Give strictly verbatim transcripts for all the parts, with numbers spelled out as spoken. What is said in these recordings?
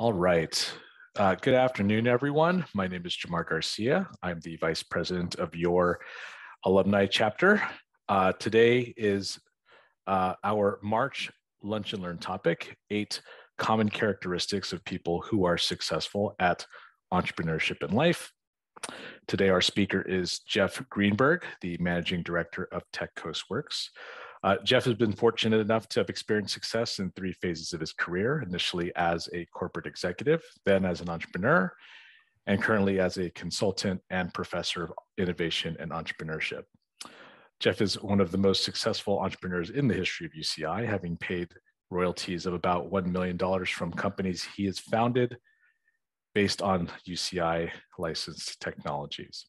All right. Uh, good afternoon, everyone. My name is Jamar Garcia. I'm the Vice President of your alumni chapter. Uh, today is uh, our March Lunch and Learn topic, eight common characteristics of people who are successful at entrepreneurship in life. Today, our speaker is Jeff Greenberg, the Managing Director of Tech Coast Works. Uh, Jeff has been fortunate enough to have experienced success in three phases of his career, initially as a corporate executive, then as an entrepreneur, and currently as a consultant and professor of innovation and entrepreneurship. Jeff is one of the most successful entrepreneurs in the history of U C I, having paid royalties of about one million dollars from companies he has founded based on U C I licensed technologies.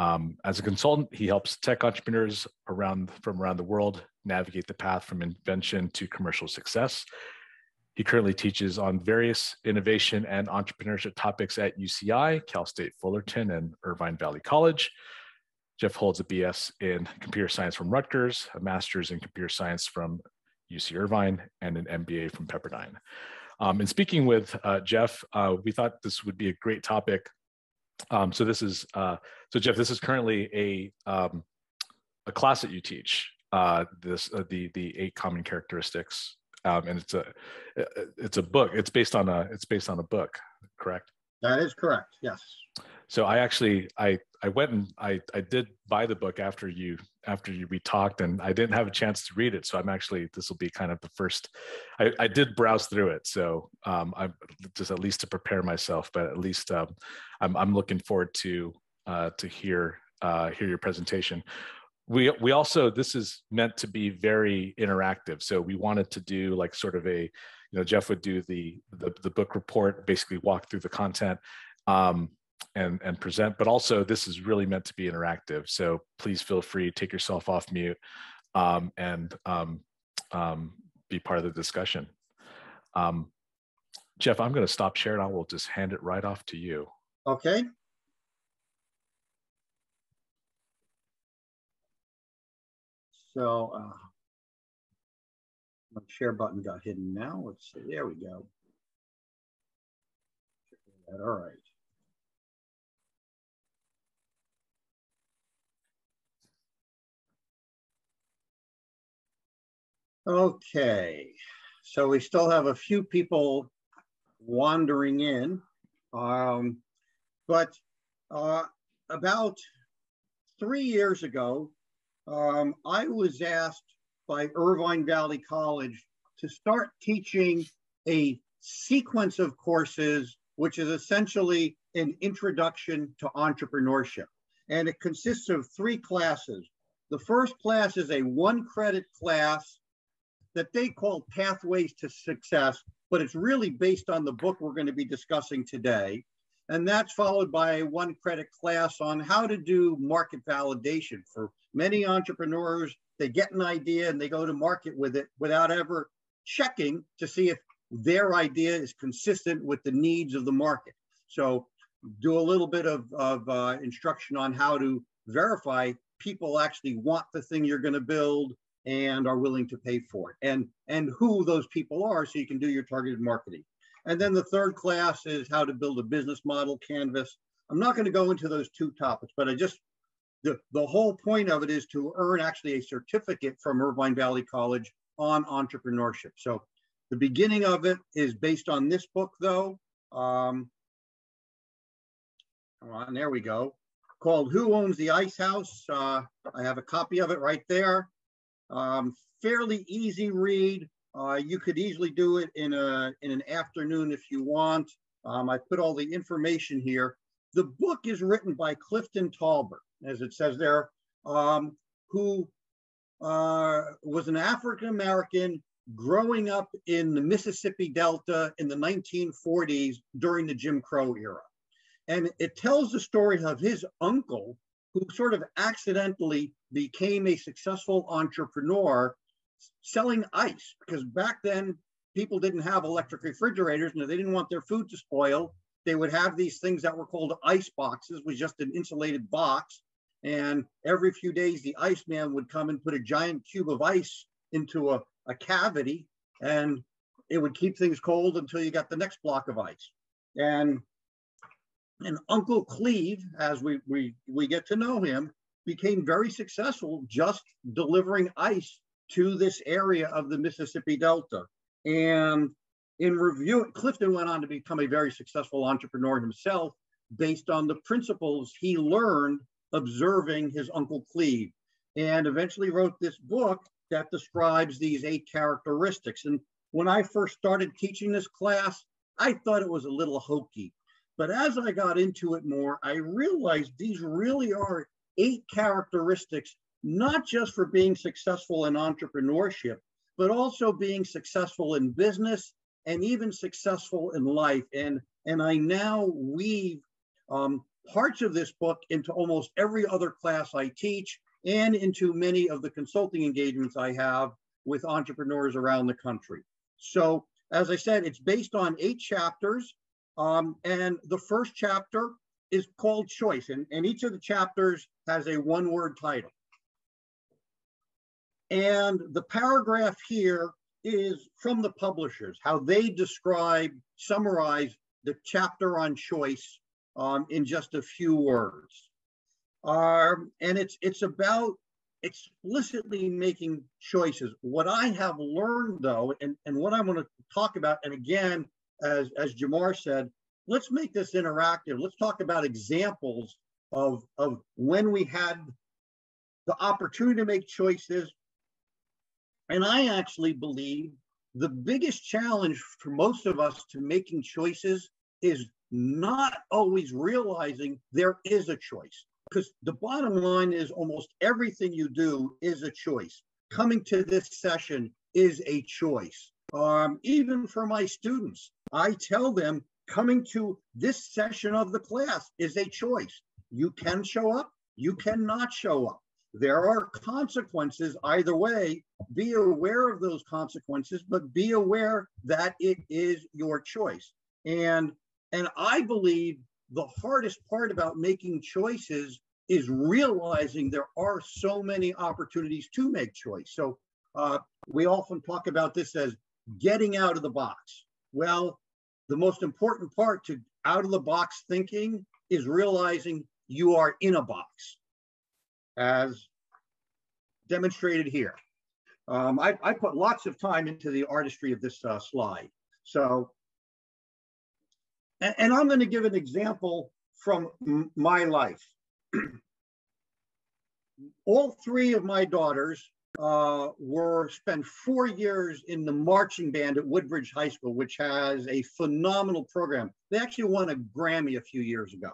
Um, as a consultant, he helps tech entrepreneurs around from around the world navigate the path from invention to commercial success. He currently teaches on various innovation and entrepreneurship topics at U C I, Cal State Fullerton, and Irvine Valley College. Jeff holds a B S in computer science from Rutgers, a master's in computer science from U C Irvine, and an M B A from Pepperdine. Um, and speaking with uh, Jeff, uh, we thought this would be a great topic. Um, so this is, uh, so Jeff, this is currently a, um, a class that you teach, uh, this, uh, the, the eight common characteristics, um, and it's a, it's a book, it's based on a, it's based on a book, correct? That is correct. Yes. So I actually, I, I went and I, I did buy the book after you, after you, we talked, and I didn't have a chance to read it. So I'm actually, this will be kind of the first, I, I did browse through it. So um, I'm just at least to prepare myself, but at least um, I'm, I'm looking forward to, uh, to hear, uh, hear your presentation. We, we also, this is meant to be very interactive. So we wanted to do like sort of a, you know, Jeff would do the, the, the book report, basically walk through the content. Um, And, and present, but also this is really meant to be interactive. So please feel free, take yourself off mute um, and um, um, be part of the discussion. Um, Jeff, I'm going to stop sharing. I will just hand it right off to you. Okay. So uh, my share button got hidden now. Let's see. There we go. All right. Okay, so we still have a few people wandering in, um, but uh, about three years ago, um, I was asked by Irvine Valley College to start teaching a sequence of courses, which is essentially an introduction to entrepreneurship. And it consists of three classes. The first class is a one credit class that they call Pathways to Success, but it's really based on the book we're going to be discussing today. And that's followed by a one credit class on how to do market validation. For many entrepreneurs, they get an idea and they go to market with it without ever checking to see if their idea is consistent with the needs of the market. So do a little bit of, of uh, instruction on how to verify people actually want the thing you're going to build and are willing to pay for it, and, and who those people are, so you can do your targeted marketing. And then the third class is how to build a business model canvas. I'm not going to go into those two topics, but I just, the, the whole point of it is to earn actually a certificate from Irvine Valley College on entrepreneurship. So the beginning of it is based on this book, though. Um, come on, there we go. Called Who Owns the Ice House? Uh, I have a copy of it right there. Um, fairly easy read. Uh, you could easily do it in a in an afternoon if you want. Um, I put all the information here. The book is written by Clifton Talbert, as it says there, um, who uh, was an African-American growing up in the Mississippi Delta in the nineteen forties during the Jim Crow era. And it tells the story of his uncle, who sort of accidentally became a successful entrepreneur selling ice, because back then people didn't have electric refrigerators and they didn't want their food to spoil. They would have these things that were called ice boxes, was just an insulated box. And every few days, the iceman would come and put a giant cube of ice into a, a cavity. And it would keep things cold until you got the next block of ice. And, and Uncle Cleve, as we, we, we get to know him, became very successful just delivering ice to this area of the Mississippi Delta. And in review, Clifton went on to become a very successful entrepreneur himself based on the principles he learned observing his Uncle Cleve, and eventually wrote this book that describes these eight characteristics. And when I first started teaching this class, I thought it was a little hokey. But as I got into it more, I realized these really are eight characteristics, not just for being successful in entrepreneurship, but also being successful in business and even successful in life. And, and I now weave um, parts of this book into almost every other class I teach and into many of the consulting engagements I have with entrepreneurs around the country. So, as I said, it's based on eight chapters. Um, and the first chapter is called Choice. And, and each of the chapters has a one-word title. And the paragraph here is from the publishers, how they describe, summarize the chapter on choice um, in just a few words. Um, and it's, it's about explicitly making choices. What I have learned, though, and, and what I want to talk about, and again, as, as Jamar said, let's make this interactive. Let's talk about examples of, of when we had the opportunity to make choices. And I actually believe the biggest challenge for most of us to making choices is not always realizing there is a choice. Because the bottom line is almost everything you do is a choice. Coming to this session is a choice. Um, even for my students, I tell them coming to this session of the class is a choice. You can show up, you cannot show up. There are consequences either way. Be aware of those consequences, but be aware that it is your choice. And, and I believe the hardest part about making choices is realizing there are so many opportunities to make choice. So uh, we often talk about this as getting out of the box. Well, the most important part to out of the box thinking is realizing you are in a box, as demonstrated here. Um, I, I put lots of time into the artistry of this uh, slide. So, and, and I'm gonna give an example from my life. All three of my daughters uh, were spent four years in the marching band at Woodbridge High School, which has a phenomenal program. They actually won a Grammy a few years ago.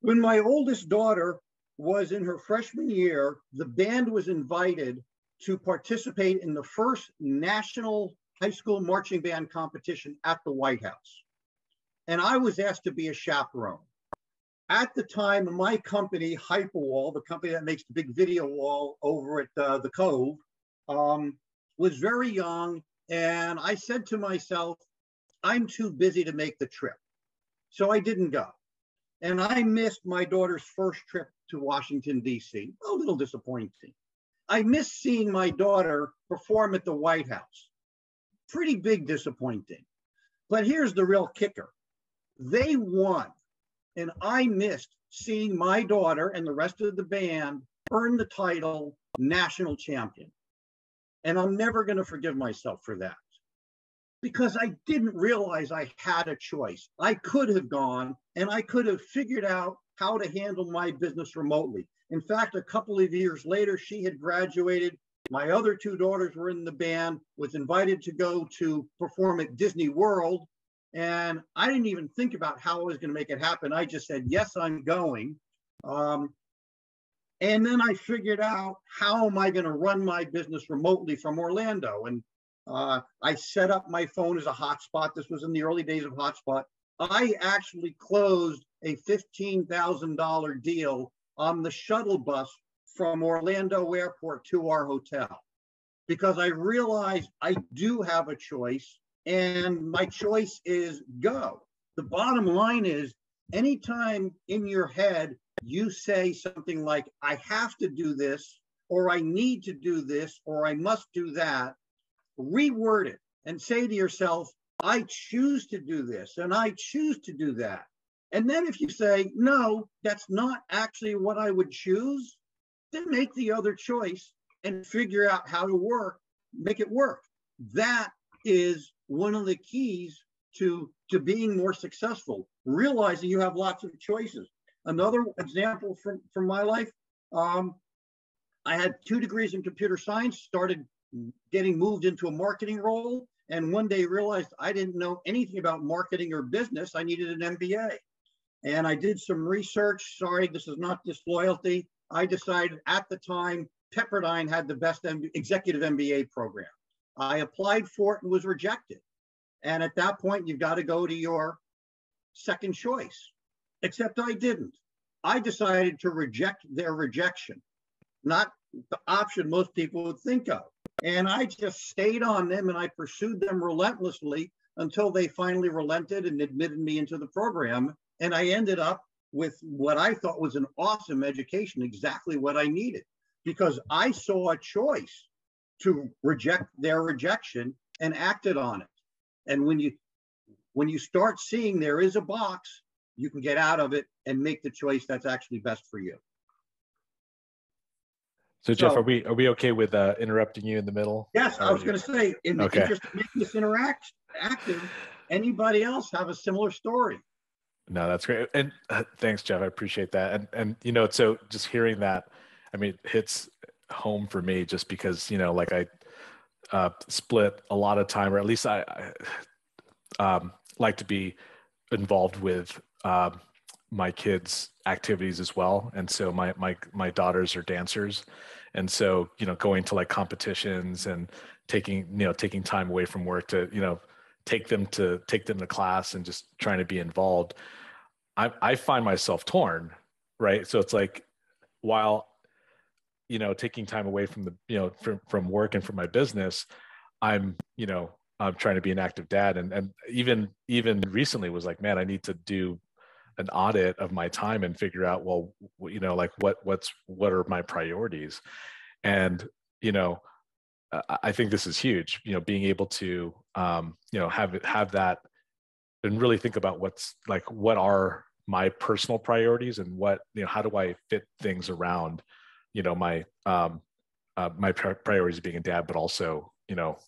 When my oldest daughter was in her freshman year, the band was invited to participate in the first national high school marching band competition at the White House. And I was asked to be a chaperone. At the time, my company, Hyperwall, the company that makes the big video wall over at uh, The Cove, um, was very young. And I said to myself, I'm too busy to make the trip. So I didn't go. And I missed my daughter's first trip to Washington, D C, a little disappointing. I missed seeing my daughter perform at the White House. Pretty big disappointing. But here's the real kicker. They won, and I missed seeing my daughter and the rest of the band earn the title national champion. And I'm never gonna forgive myself for that, because I didn't realize I had a choice. I could have gone and I could have figured out how to handle my business remotely. In fact, a couple of years later, she had graduated. My other two daughters were in the band, was invited to go to perform at Disney World. And I didn't even think about how I was gonna make it happen. I just said, yes, I'm going. Um, and then I figured out, how am I gonna run my business remotely from Orlando? And Uh, I set up my phone as a hotspot. This was in the early days of hotspot. I actually closed a fifteen thousand dollar deal on the shuttle bus from Orlando Airport to our hotel, because I realized I do have a choice, and my choice is go. The bottom line is, anytime in your head you say something like, I have to do this, or I need to do this, or I must do that, reword it and say to yourself, I choose to do this and I choose to do that. And then if you say, no, that's not actually what I would choose, then make the other choice and figure out how to work, make it work. That is one of the keys to, to being more successful, realizing you have lots of choices. Another example from, from my life, um, I had two degrees in computer science, started getting moved into a marketing role, and one day realized I didn't know anything about marketing or business. I needed an M B A. And I did some research. Sorry, this is not disloyalty. I decided at the time, Pepperdine had the best executive M B A program. I applied for it and was rejected. And at that point, you've got to go to your second choice, except I didn't. I decided to reject their rejection, not the option most people would think of. And I just stayed on them and I pursued them relentlessly until they finally relented and admitted me into the program. And I ended up with what I thought was an awesome education, exactly what I needed, because I saw a choice to reject their rejection and acted on it. And when you, when you start seeing there is a box, you can get out of it and make the choice that's actually best for you. So, Jeff, so, are we are we okay with uh, interrupting you in the middle? Yes, I was going to say, in the okay. interest of making this interact active, anybody else have a similar story? No, that's great, and uh, thanks, Jeff. I appreciate that, and and you know, so just hearing that, I mean, it hits home for me just because you know, like I uh, split a lot of time, or at least I, I um, like to be involved with uh, my kids' activities as well. And so my, my, my daughters are dancers. And so, you know, going to like competitions and taking, you know, taking time away from work to, you know, take them to take them to class and just trying to be involved. I, I find myself torn, right? So it's like, while, you know, taking time away from the, you know, from, from work and from my business, I'm, you know, I'm trying to be an active dad. And, and even, even recently was like, man, I need to do an audit of my time and figure out, well, you know, like what, what's, what are my priorities? And, you know, I think this is huge, you know, being able to, um, you know, have it, have that and really think about what's like, what are my personal priorities and what, you know, how do I fit things around, you know, my, um, uh, my priorities being a dad, but also, you know,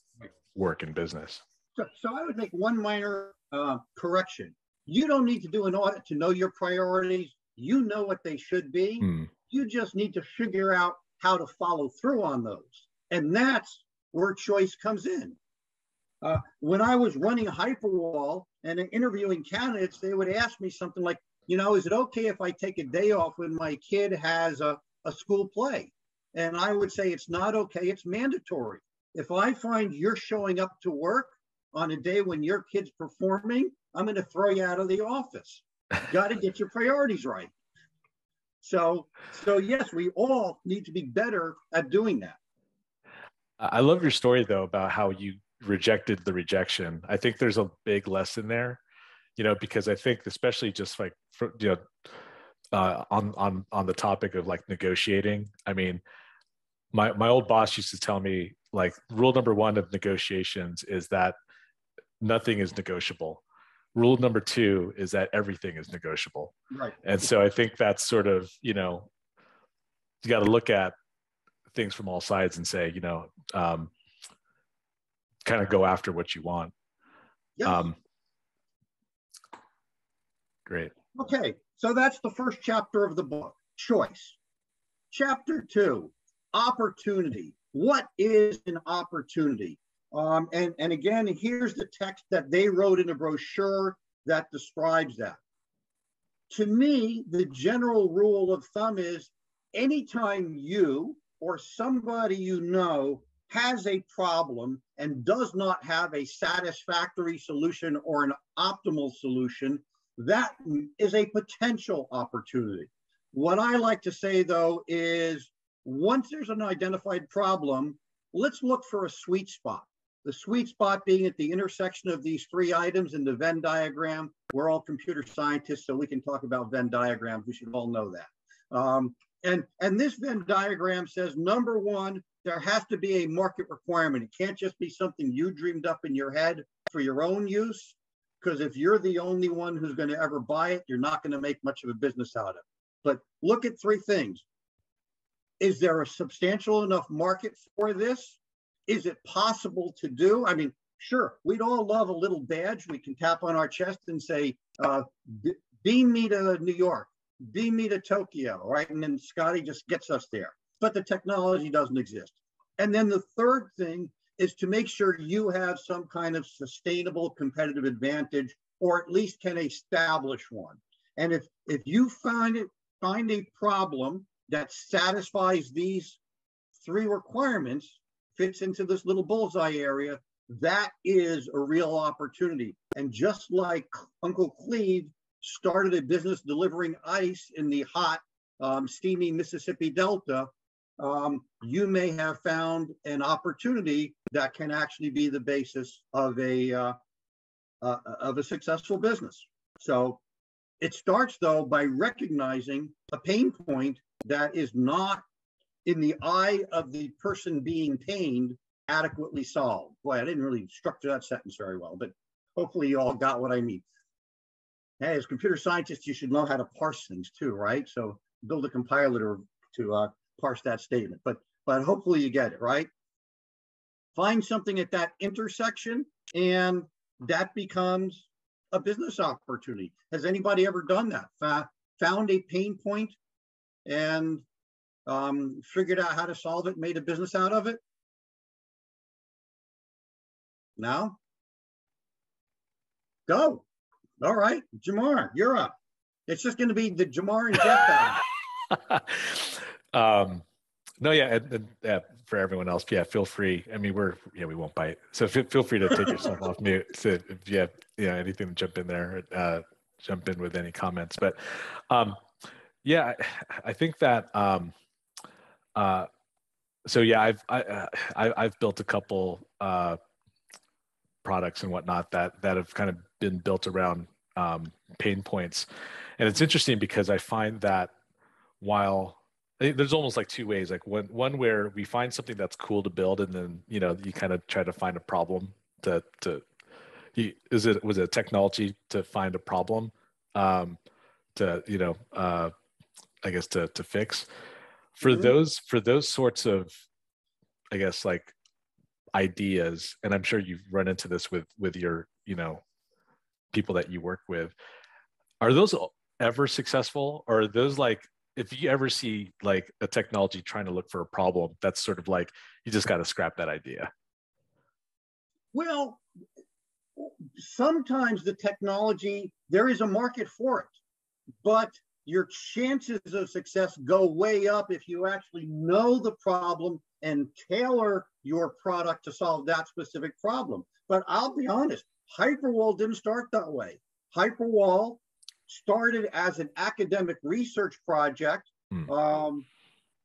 work and business. So, so I would make one minor uh, correction. You don't need to do an audit to know your priorities. You know what they should be. Mm. You just need to figure out how to follow through on those. And that's where choice comes in. Uh, when I was running Hyperwall and interviewing candidates, they would ask me something like, you know, is it okay if I take a day off when my kid has a, a school play? And I would say, it's not okay, it's mandatory. If I find you're showing up to work on a day when your kid's performing, I'm going to throw you out of the office. Got to get your priorities right. So, so yes, we all need to be better at doing that. I love your story though, about how you rejected the rejection. I think there's a big lesson there, you know, because I think especially just like, for, you know, uh, on, on, on the topic of like negotiating. I mean, my, my old boss used to tell me like rule number one of negotiations is that nothing is negotiable. Rule number two is that everything is negotiable. Right. And so I think that's sort of, you know, you got to look at things from all sides and say, you know, um, kind of go after what you want. Yes. Um, great. Okay. So that's the first chapter of the book, choice. Chapter two, opportunity. What is an opportunity? Um, and, and again, here's the text that they wrote in a brochure that describes that. To me, the general rule of thumb is anytime you or somebody you know has a problem and does not have a satisfactory solution or an optimal solution, that is a potential opportunity. What I like to say, though, is once there's an identified problem, let's look for a sweet spot. The sweet spot being at the intersection of these three items in the Venn diagram. We're all computer scientists, so we can talk about Venn diagrams. We should all know that. Um, And, and this Venn diagram says, number one, there has to be a market requirement. It can't just be something you dreamed up in your head for your own use, because if you're the only one who's going to ever buy it, you're not going to make much of a business out of it. But look at three things. Is there a substantial enough market for this? Is it possible to do? I mean, sure, we'd all love a little badge. We can tap on our chest and say, uh, beam me to New York, beam me to Tokyo, right? And then Scotty just gets us there. But the technology doesn't exist. And then the third thing is to make sure you have some kind of sustainable competitive advantage, or at least can establish one. And if, if you find it, find a problem that satisfies these three requirements, fits into this little bullseye area, that is a real opportunity. And just like Uncle Cleve started a business delivering ice in the hot, um, steamy Mississippi Delta, um, you may have found an opportunity that can actually be the basis of a, uh, uh, of a successful business. So it starts, though, by recognizing a pain point that is not in the eye of the person being pained adequately solved. Boy, I didn't really structure that sentence very well, but hopefully you all got what I mean. Hey, as computer scientists, you should know how to parse things too, right? So build a compiler to uh, parse that statement, but, but hopefully you get it, right? Find something at that intersection and that becomes a business opportunity. Has anybody ever done that? F- found a pain point and um, figured out how to solve it, made a business out of it? No? Go. All right, Jamar, you're up. It's just going to be the Jamar and Jeff time. um, no, yeah, and, and, yeah, for everyone else, yeah, feel free. I mean, we're, yeah, we won't bite. So feel, feel free to take yourself off mute. So if you have, yeah, anything to jump in there, uh, jump in with any comments. But um, yeah, I, I think that, um, uh, so yeah, I've, I, uh, I, I've built a couple uh, products and whatnot that that have kind of been built around um, pain points. And it's interesting because I find that while there's almost like two ways, like one, one where we find something that's cool to build and then, you know, you kind of try to find a problem to, to you, is it, was it technology to find a problem um, to, you know, uh, I guess to, to fix for mm-hmm. those, for those sorts of, I guess, like ideas. And I'm sure you've run into this with, with your, you know, people that you work with, are those ever successful? Or are those like, if you ever see like a technology trying to look for a problem, that's sort of like, you just got to scrap that idea? Well, sometimes the technology, there is a market for it, but your chances of success go way up if you actually know the problem and tailor your product to solve that specific problem. But I'll be honest, Hyperwall didn't start that way. Hyperwall started as an academic research project. Mm. Um,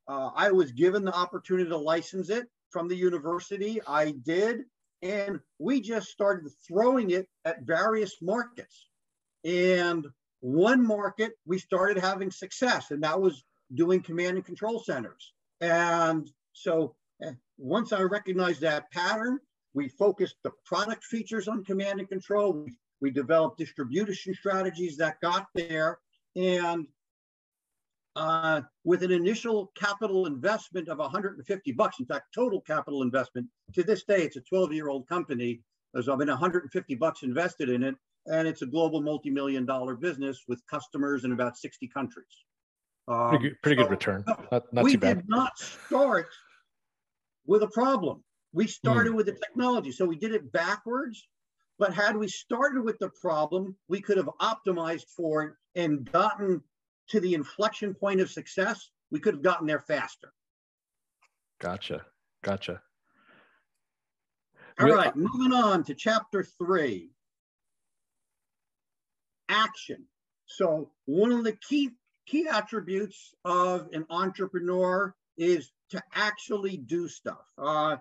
uh, I was given the opportunity to license it from the university. I did. And we just started throwing it at various markets. And one market, we started having success, and that was doing command and control centers. And so once I recognized that pattern, we focused the product features on command and control. We, we developed distribution strategies that got there. And uh, with an initial capital investment of one hundred fifty bucks, in fact, total capital investment, to this day, it's a twelve-year-old company. There's been one hundred fifty bucks invested in it, and it's a global multi-million dollar business with customers in about sixty countries. Um, pretty good, pretty so, good return. Not, not we too bad. We did not start with a problem. We started mm. with the technology, so we did it backwards. But had we started with the problem, we could have optimized for it and gotten to the inflection point of success. We could have gotten there faster. Gotcha, gotcha. All We're, right, moving on to chapter three, action. So one of the key, key attributes of an entrepreneur is to actually do stuff. Uh,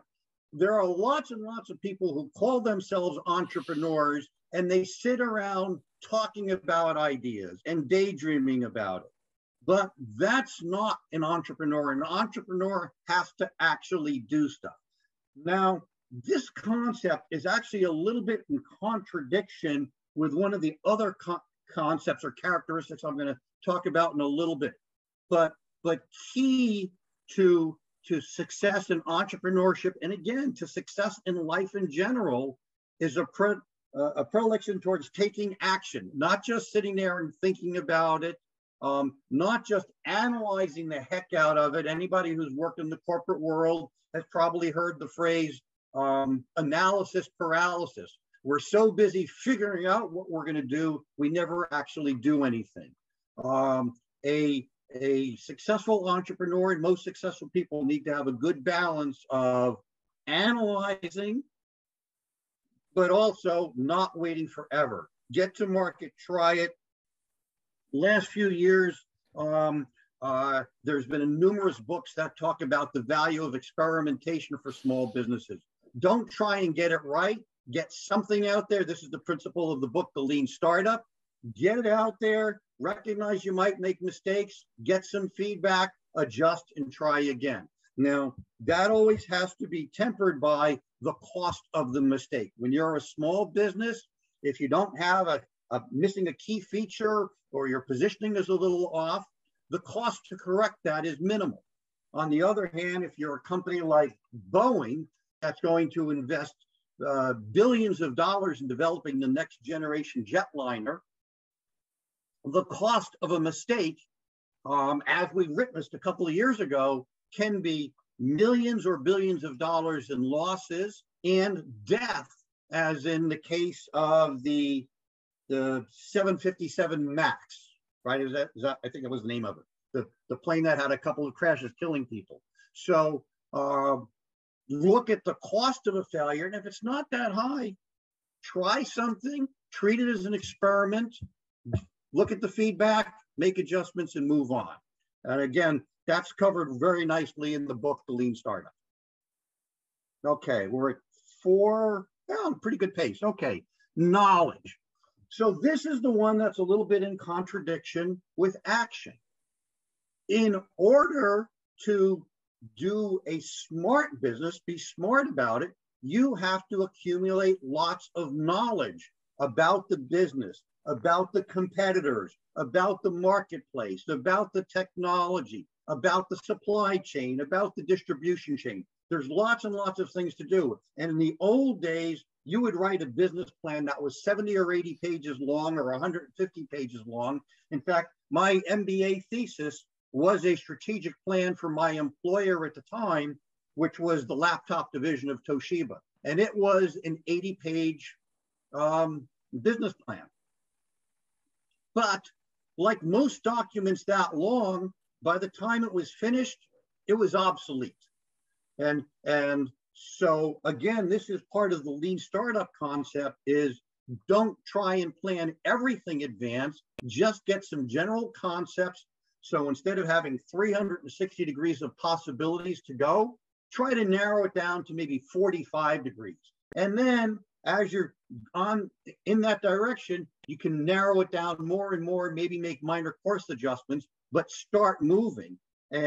There are lots and lots of people who call themselves entrepreneurs and they sit around talking about ideas and daydreaming about it. But that's not an entrepreneur. An entrepreneur has to actually do stuff. Now, this concept is actually a little bit in contradiction with one of the other co concepts or characteristics I'm going to talk about in a little bit. But, but key to, to success in entrepreneurship, and again, to success in life in general, is a, pre, uh, a predilection towards taking action, not just sitting there and thinking about it, um, not just analyzing the heck out of it. Anybody who's worked in the corporate world has probably heard the phrase um, analysis paralysis. We're so busy figuring out what we're going to do, we never actually do anything. Um, a, a successful entrepreneur, and most successful people, need to have a good balance of analyzing, but also not waiting forever. Get to market, try it. Last few years, um, uh, there's been numerous books that talk about the value of experimentation for small businesses. Don't try and get it right. Get something out there. This is the principle of the book, The Lean Startup. Get it out there. Recognize you might make mistakes. Get some feedback, adjust, and try again. Now, that always has to be tempered by the cost of the mistake. When you're a small business, if you don't have a, a missing a key feature, or your positioning is a little off, the cost to correct that is minimal. On the other hand, if you're a company like Boeing, that's going to invest Uh, billions of dollars in developing the next generation jetliner, the cost of a mistake, um, as we witnessed a couple of years ago, can be millions or billions of dollars in losses and death, as in the case of the, the seven fifty-seven Max, right? Is that, is that, I think that was the name of it. The, the plane that had a couple of crashes killing people. So, uh, look at the cost of a failure, and if it's not that high, try something, treat it as an experiment, look at the feedback, make adjustments, and move on. And again, that's covered very nicely in the book, The Lean Startup. Okay, we're at four, oh, pretty good pace. Okay, knowledge. So this is the one that's a little bit in contradiction with action. In order to do a smart business, be smart about it, you have to accumulate lots of knowledge about the business, about the competitors, about the marketplace, about the technology, about the supply chain, about the distribution chain. There's lots and lots of things to do. And in the old days, you would write a business plan that was seventy or eighty pages long or one hundred fifty pages long. In fact, my M B A thesis was a strategic plan for my employer at the time, which was the laptop division of Toshiba. And it was an eighty page um, business plan. But like most documents that long, by the time it was finished, it was obsolete. And, and so again, this is part of the lean startup concept, is don't try and plan everything in advance, just get some general concepts. So instead of having three hundred sixty degrees of possibilities to go, try to narrow it down to maybe forty-five degrees. And then as you're on in that direction, you can narrow it down more and more, maybe make minor course adjustments, but start moving.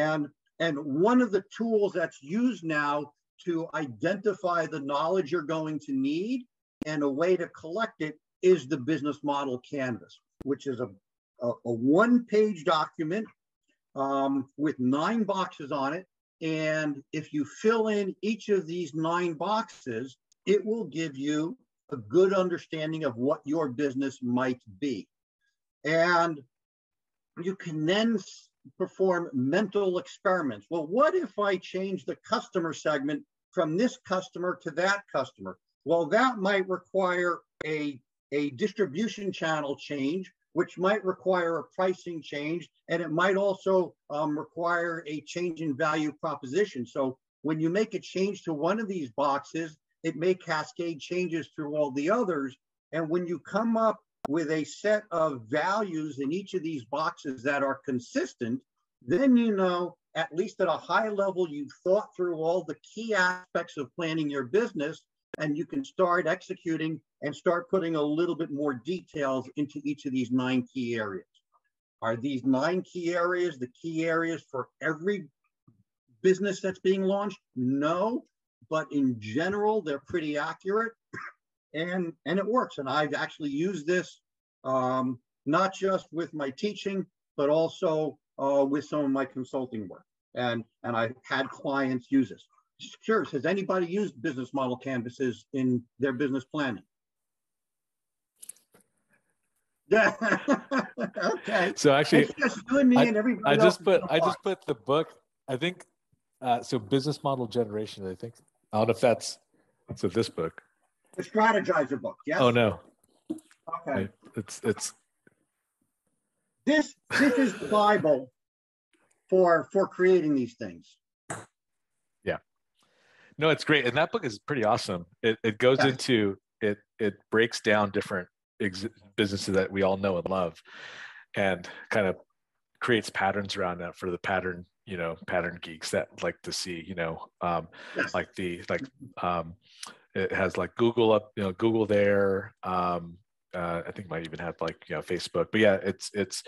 And, and one of the tools that's used now to identify the knowledge you're going to need and a way to collect it is the business model canvas, which is a a one-page document um, with nine boxes on it. And if you fill in each of these nine boxes, it will give you a good understanding of what your business might be. And you can then perform mental experiments. Well, what if I change the customer segment from this customer to that customer? Well, that might require a, a distribution channel change, which might require a pricing change, and it might also um, require a change in value proposition. So when you make a change to one of these boxes, it may cascade changes through all the others. And when you come up with a set of values in each of these boxes that are consistent, then you know, at least at a high level, you've thought through all the key aspects of planning your business, and you can start executing and start putting a little bit more details into each of these nine key areas. Are these nine key areas the key areas for every business that's being launched? No, but in general, they're pretty accurate and, and it works. And I've actually used this um, not just with my teaching, but also uh, with some of my consulting work. And, and I've had clients use this. Sure, has anybody used business model canvases in their business planning? Okay. So actually, just me I, and I just put I just put the book. I think uh, so. Business model generation. I think I don't know if that's so. This book, the Strategizer book. Yes. Oh no. Okay. It's it's. This this is the Bible for for creating these things. Yeah. No, it's great, and that book is pretty awesome. It it goes yes. into it. It breaks down different businesses that we all know and love, and kind of creates patterns around that for the pattern, you know, pattern geeks that like to see, you know, um, yes. like the, like um, it has like Google up, you know, Google there. Um, uh, I think it might even have like, you know, Facebook, but yeah, it's, it's,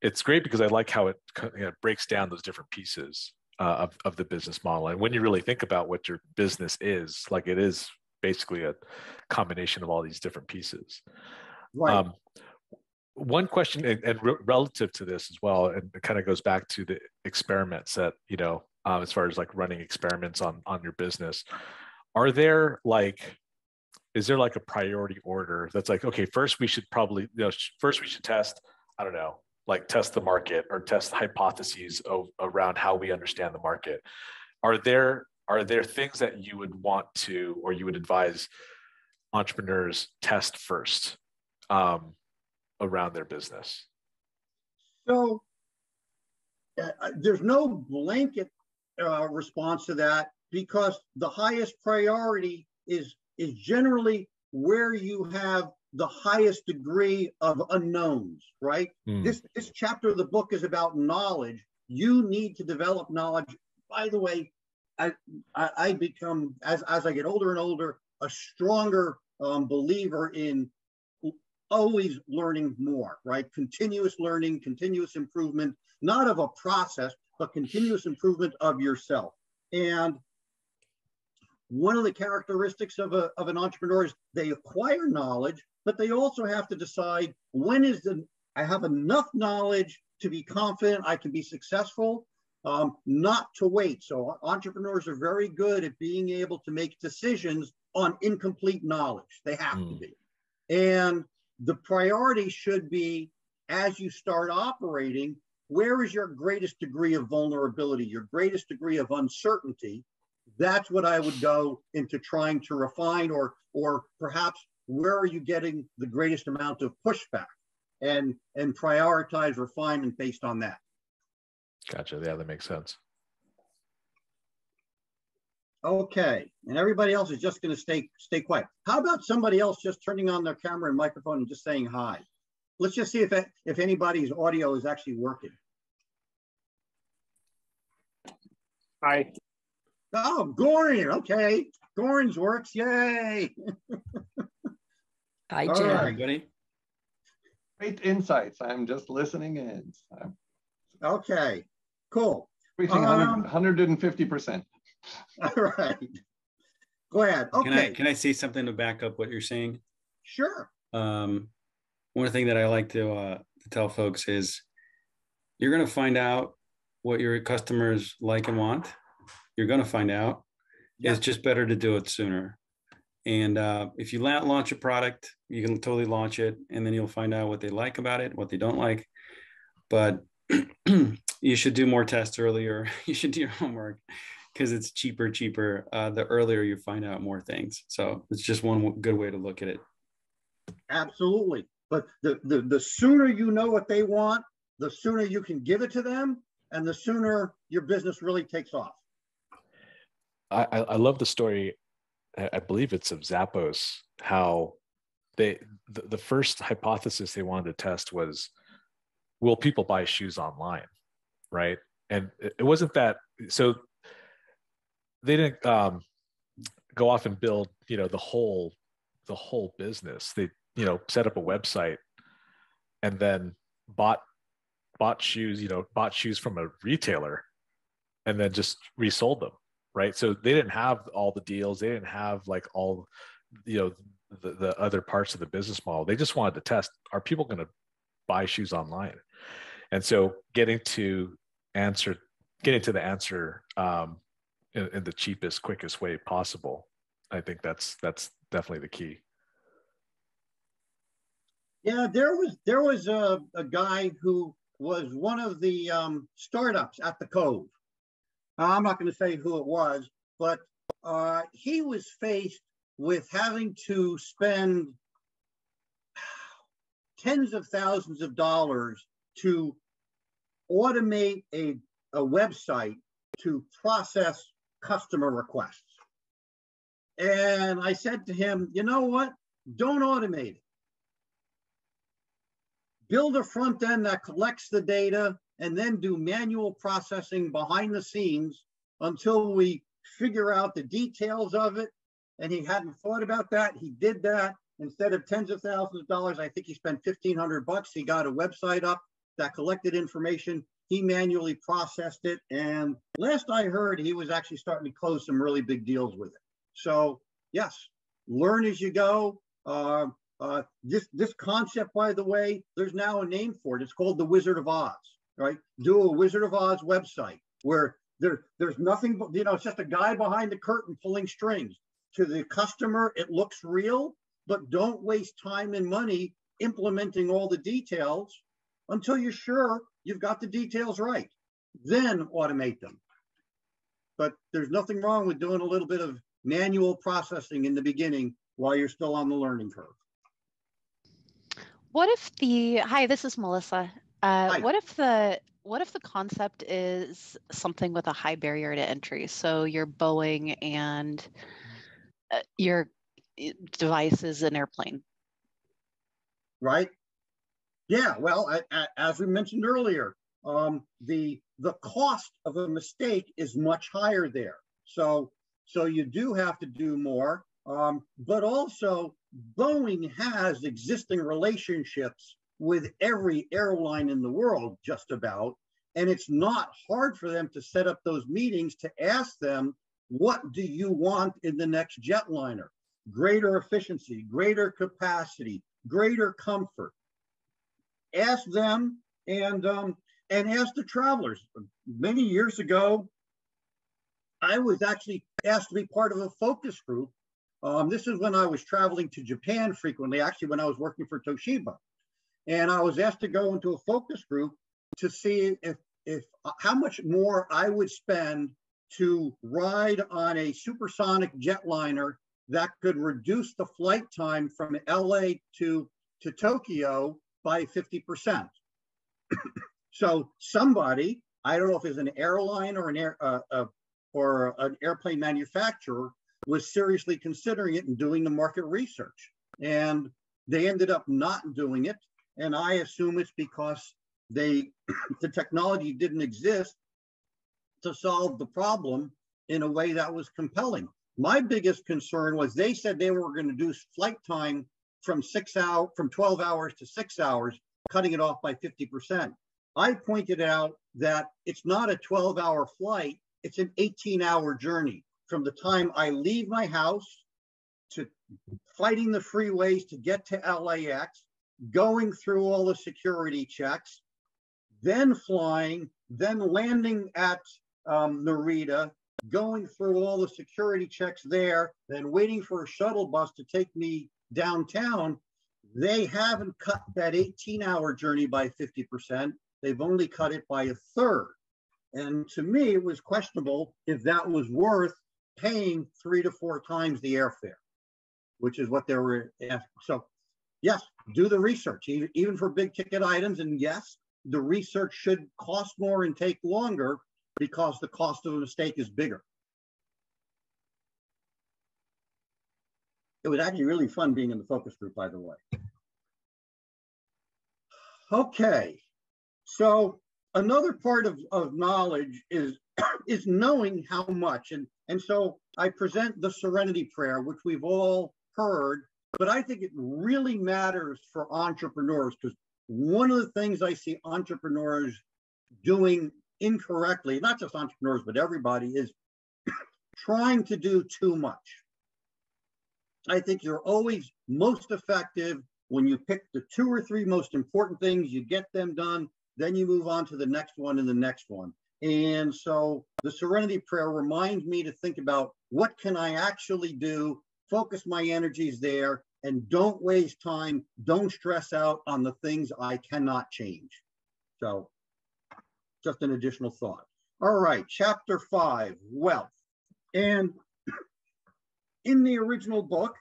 it's great because I like how it, you know, breaks down those different pieces uh, of, of the business model. And when you really think about what your business is, like it is basically a combination of all these different pieces. Right. Um, one question, and, and re relative to this as well, and it kind of goes back to the experiments that, you know, um, as far as like running experiments on on your business, are there like, is there like a priority order that's like, okay, first we should probably, you know, first we should test, I don't know, like test the market or test hypotheses of, around how we understand the market. Are there, are there things that you would want to, or you would advise entrepreneurs test first? Um, around their business? So uh, there's no blanket uh, response to that, because the highest priority is, is generally where you have the highest degree of unknowns, right? Mm. This, this chapter of the book is about knowledge. You need to develop knowledge. By the way, I, I, I become, as, as I get older and older, a stronger um, believer in always learning more, right? Continuous learning, continuous improvement, not of a process, but continuous improvement of yourself. And one of the characteristics of, a, of an entrepreneur is they acquire knowledge, but they also have to decide when is the, I have enough knowledge to be confident I can be successful, um, not to wait. So entrepreneurs are very good at being able to make decisions on incomplete knowledge. They have mm. to be. And the priority should be, as you start operating, where is your greatest degree of vulnerability, your greatest degree of uncertainty? That's what I would go into trying to refine, or, or perhaps where are you getting the greatest amount of pushback, and, and prioritize refinement based on that. Gotcha. Yeah, that makes sense. Okay, and everybody else is just going to stay stay quiet. How about somebody else just turning on their camera and microphone and just saying hi? Let's just see if if anybody's audio is actually working. Hi. Oh, Goran. Okay, Goran's works. Yay! Hi, Jim. Right. Great insights. I'm just listening in. So. Okay, cool. Everything um, one hundred fifty percent. All right. Go ahead. Okay. Can I, can I say something to back up what you're saying? Sure. Um, one thing that I like to, uh, to tell folks is you're going to find out what your customers like and want. You're going to find out. Yeah. It's just better to do it sooner. And uh, if you launch a product, you can totally launch it, and then you'll find out what they like about it, what they don't like. But you should do more tests earlier. You should do your homework. Because it's cheaper, cheaper, uh, the earlier you find out more things. So it's just one good way to look at it. Absolutely. But the, the, the sooner you know what they want, the sooner you can give it to them, and the sooner your business really takes off. I, I love the story, I believe it's of Zappos, how they the, the first hypothesis they wanted to test was, will people buy shoes online, right? And it wasn't that, so they didn't um, go off and build, you know, the whole, the whole business. They, you know, set up a website and then bought bought shoes, you know, bought shoes from a retailer and then just resold them, right? So they didn't have all the deals. They didn't have like all, you know, the, the other parts of the business model. They just wanted to test, are people going to buy shoes online? And so getting to answer, getting to the answer um, in, in the cheapest, quickest way possible, I think that's that's definitely the key. Yeah, there was there was a, a guy who was one of the um, startups at the Cove. Uh, I'm not going to say who it was, but uh, he was faced with having to spend tens of thousands of dollars to automate a, a website to process customer requests. And I said to him, you know what? Don't automate it. Build a front end that collects the data and then do manual processing behind the scenes until we figure out the details of it. And he hadn't thought about that. He did that. Instead of tens of thousands of dollars, I think he spent fifteen hundred bucks. He got a website up that collected information. He manually processed it. And last I heard, he was actually starting to close some really big deals with it. So yes, learn as you go. Uh, uh, this, this concept, by the way, there's now a name for it. It's called the Wizard of Oz, right? Do a Wizard of Oz website where there, there's nothing, but, you know, it's just a guy behind the curtain pulling strings. To the customer, it looks real, but don't waste time and money implementing all the details until you're sure you've got the details right. Then automate them. But there's nothing wrong with doing a little bit of manual processing in the beginning while you're still on the learning curve. What if the, hi, this is Melissa. Uh, hi. What if the what if the concept is something with a high barrier to entry? So you're Boeing and uh, your device is an airplane. Right. Yeah. Well, I, I, as we mentioned earlier, um, the the cost of a mistake is much higher there. So. So you do have to do more, um, but also Boeing has existing relationships with every airline in the world, just about, and it's not hard for them to set up those meetings to ask them, what do you want in the next jetliner? Greater efficiency, greater capacity, greater comfort. Ask them and, um, and ask the travelers. Many years ago, I was actually asked to be part of a focus group. Um, this is when I was traveling to Japan frequently, actually when I was working for Toshiba. And I was asked to go into a focus group to see if, if how much more I would spend to ride on a supersonic jetliner that could reduce the flight time from L A to, to Tokyo by fifty percent. So somebody, I don't know if it's an airline or an air, uh, a, or an airplane manufacturer, was seriously considering it and doing the market research. And they ended up not doing it. And I assume it's because they, the technology didn't exist to solve the problem in a way that was compelling. My biggest concern was they said they were going to reduce flight time from six hour, from twelve hours to six hours, cutting it off by fifty percent. I pointed out that it's not a twelve hour flight. It's an eighteen hour journey from the time I leave my house to fighting the freeways to get to L A X, going through all the security checks, then flying, then landing at um, Narita, going through all the security checks there, then waiting for a shuttle bus to take me downtown. They haven't cut that eighteen hour journey by fifty percent. They've only cut it by a third. And to me, it was questionable if that was worth paying three to four times the airfare, which is what they were asking. So yes, do the research, even for big ticket items. And yes, the research should cost more and take longer because the cost of a mistake is bigger. It was actually really fun being in the focus group, by the way. Okay, so another part of, of knowledge is, is knowing how much. And, and so I present the Serenity Prayer, which we've all heard, but I think it really matters for entrepreneurs because one of the things I see entrepreneurs doing incorrectly, not just entrepreneurs, but everybody, is trying to do too much. I think you're always most effective when you pick the two or three most important things, you get them done, then you move on to the next one and the next one. And so the Serenity Prayer reminds me to think about what can I actually do, focus my energies there, and don't waste time, don't stress out on the things I cannot change. So just an additional thought. All right, chapter five, wealth. And in the original book,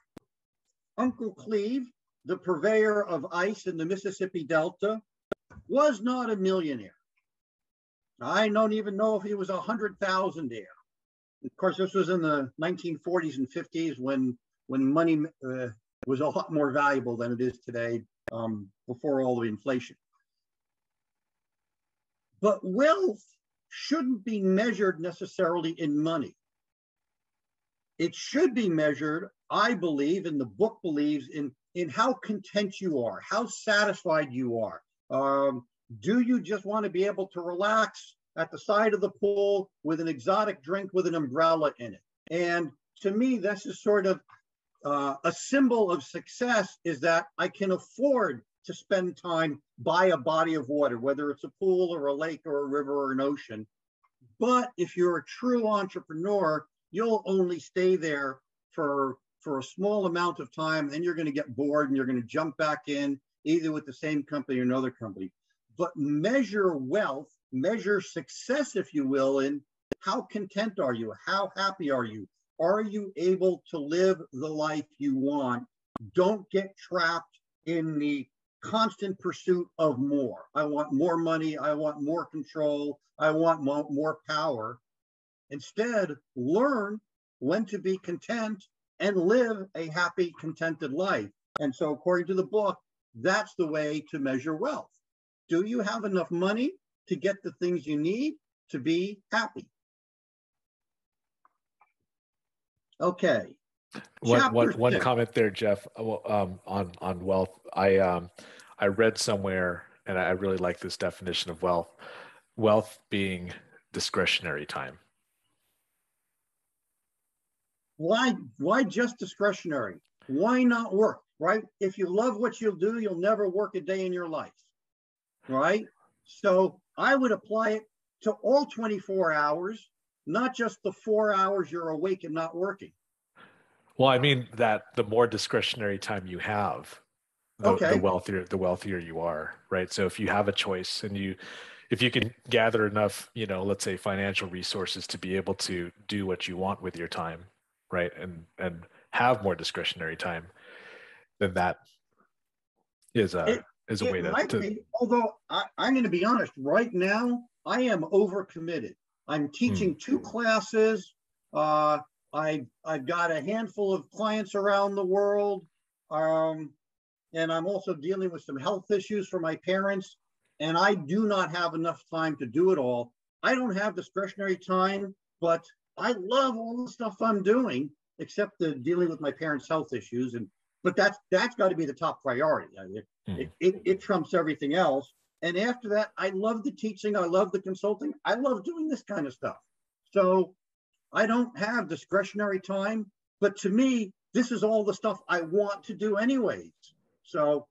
Uncle Cleve, the purveyor of ice in the Mississippi Delta, was not a millionaire. I don't even know if he was a hundred thousandaire. Of course, this was in the nineteen forties and fifties when, when money uh, was a lot more valuable than it is today, um, before all the inflation. But wealth shouldn't be measured necessarily in money. It should be measured, I believe, and the book believes, in, in how content you are, how satisfied you are. Um, do you just want to be able to relax at the side of the pool with an exotic drink with an umbrella in it? And to me, this is sort of uh, a symbol of success, is that I can afford to spend time by a body of water, whether it's a pool or a lake or a river or an ocean. But if you're a true entrepreneur, you'll only stay there for, for a small amount of time, and you're going to get bored and you're going to jump back in, either with the same company or another company. But measure wealth, measure success, if you will, in how content are you? How happy are you? Are you able to live the life you want? Don't get trapped in the constant pursuit of more. I want more money. I want more control. I want more power. Instead, learn when to be content and live a happy, contented life. And so according to the book, that's the way to measure wealth. Do you have enough money to get the things you need to be happy? Okay. One, one, one comment there, Jeff, um, on, on wealth. I, um, I read somewhere, and I really like this definition of wealth, wealth being discretionary time. Why, why just discretionary? Why not work, right? If you love what you'll do, you'll never work a day in your life, right? So I would apply it to all twenty-four hours, not just the four hours you're awake and not working. Well, I mean that the more discretionary time you have, the, okay. the wealthier the wealthier you are, right? So if you have a choice and you, if you can gather enough, you know, let's say financial resources to be able to do what you want with your time, right, and and have more discretionary time, then that is a it, is a it way to, might to... Be, although I, I'm going to be honest, right now I am overcommitted. I'm teaching mm. two classes. Uh, I I've got a handful of clients around the world, um, and I'm also dealing with some health issues for my parents. And I do not have enough time to do it all. I don't have discretionary time, but I love all the stuff I'm doing, except the dealing with my parents' health issues. And but that's that's got to be the top priority. I mean, mm. it, it, it trumps everything else. And after that, I love the teaching. I love the consulting. I love doing this kind of stuff. So I don't have discretionary time. But to me, this is all the stuff I want to do anyways. So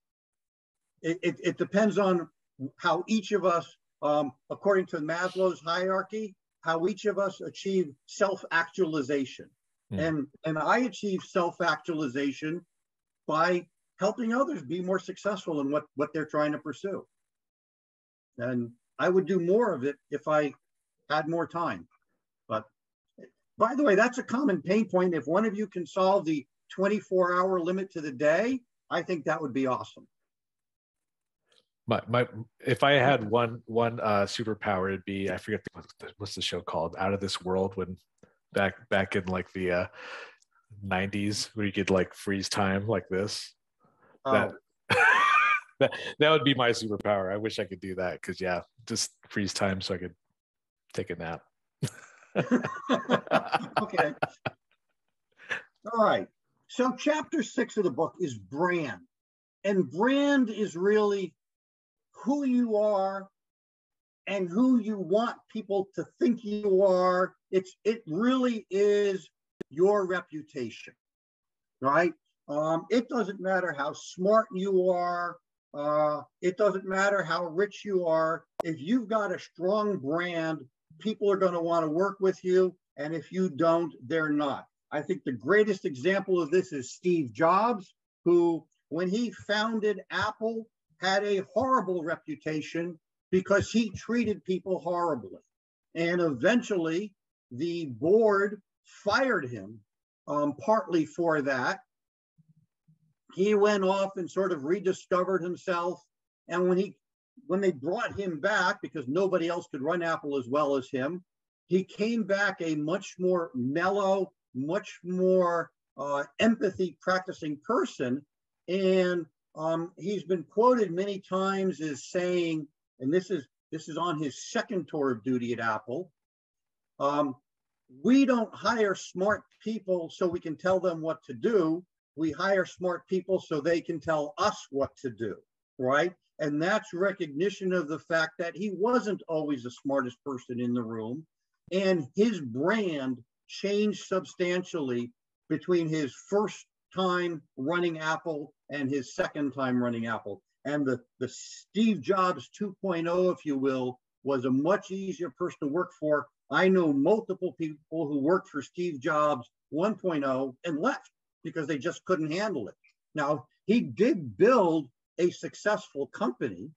it, it, it depends on how each of us, um, according to Maslow's hierarchy, how each of us achieve self-actualization. Mm. And, and I achieve self-actualization by helping others be more successful in what, what they're trying to pursue. And I would do more of it if I had more time. But by the way, that's a common pain point. If one of you can solve the twenty-four hour limit to the day, I think that would be awesome. My, my, if I had one one uh, superpower, it'd be, I forget the, what's the show called, Out of This World, when back back in like the uh, nineties, where you could like freeze time like this. Oh. That, that that would be my superpower. I wish I could do that, because yeah, just freeze time so I could take a nap. Okay. All right. So chapter six of the book is brand, and brand is really who you are and who you want people to think you are. It's, it really is your reputation, right? Um, it doesn't matter how smart you are. Uh, it doesn't matter how rich you are. If you've got a strong brand, people are going to want to work with you. And if you don't, they're not. I think the greatest example of this is Steve Jobs, who, when he founded Apple, had a horrible reputation because he treated people horribly. And eventually, the board fired him, um, partly for that. He went off and sort of rediscovered himself. And when he, when they brought him back, because nobody else could run Apple as well as him, he came back a much more mellow, much more uh, empathy-practicing person. And um, he's been quoted many times as saying, and this is, this is on his second tour of duty at Apple, um, we don't hire smart people so we can tell them what to do. We hire smart people so they can tell us what to do, right? And that's recognition of the fact that he wasn't always the smartest person in the room, and his brand changed substantially between his first time running Apple and his second time running Apple. And the, the Steve Jobs two point oh, if you will, was a much easier person to work for. I know multiple people who worked for Steve Jobs one point oh and left, because they just couldn't handle it. Now, he did build a successful company,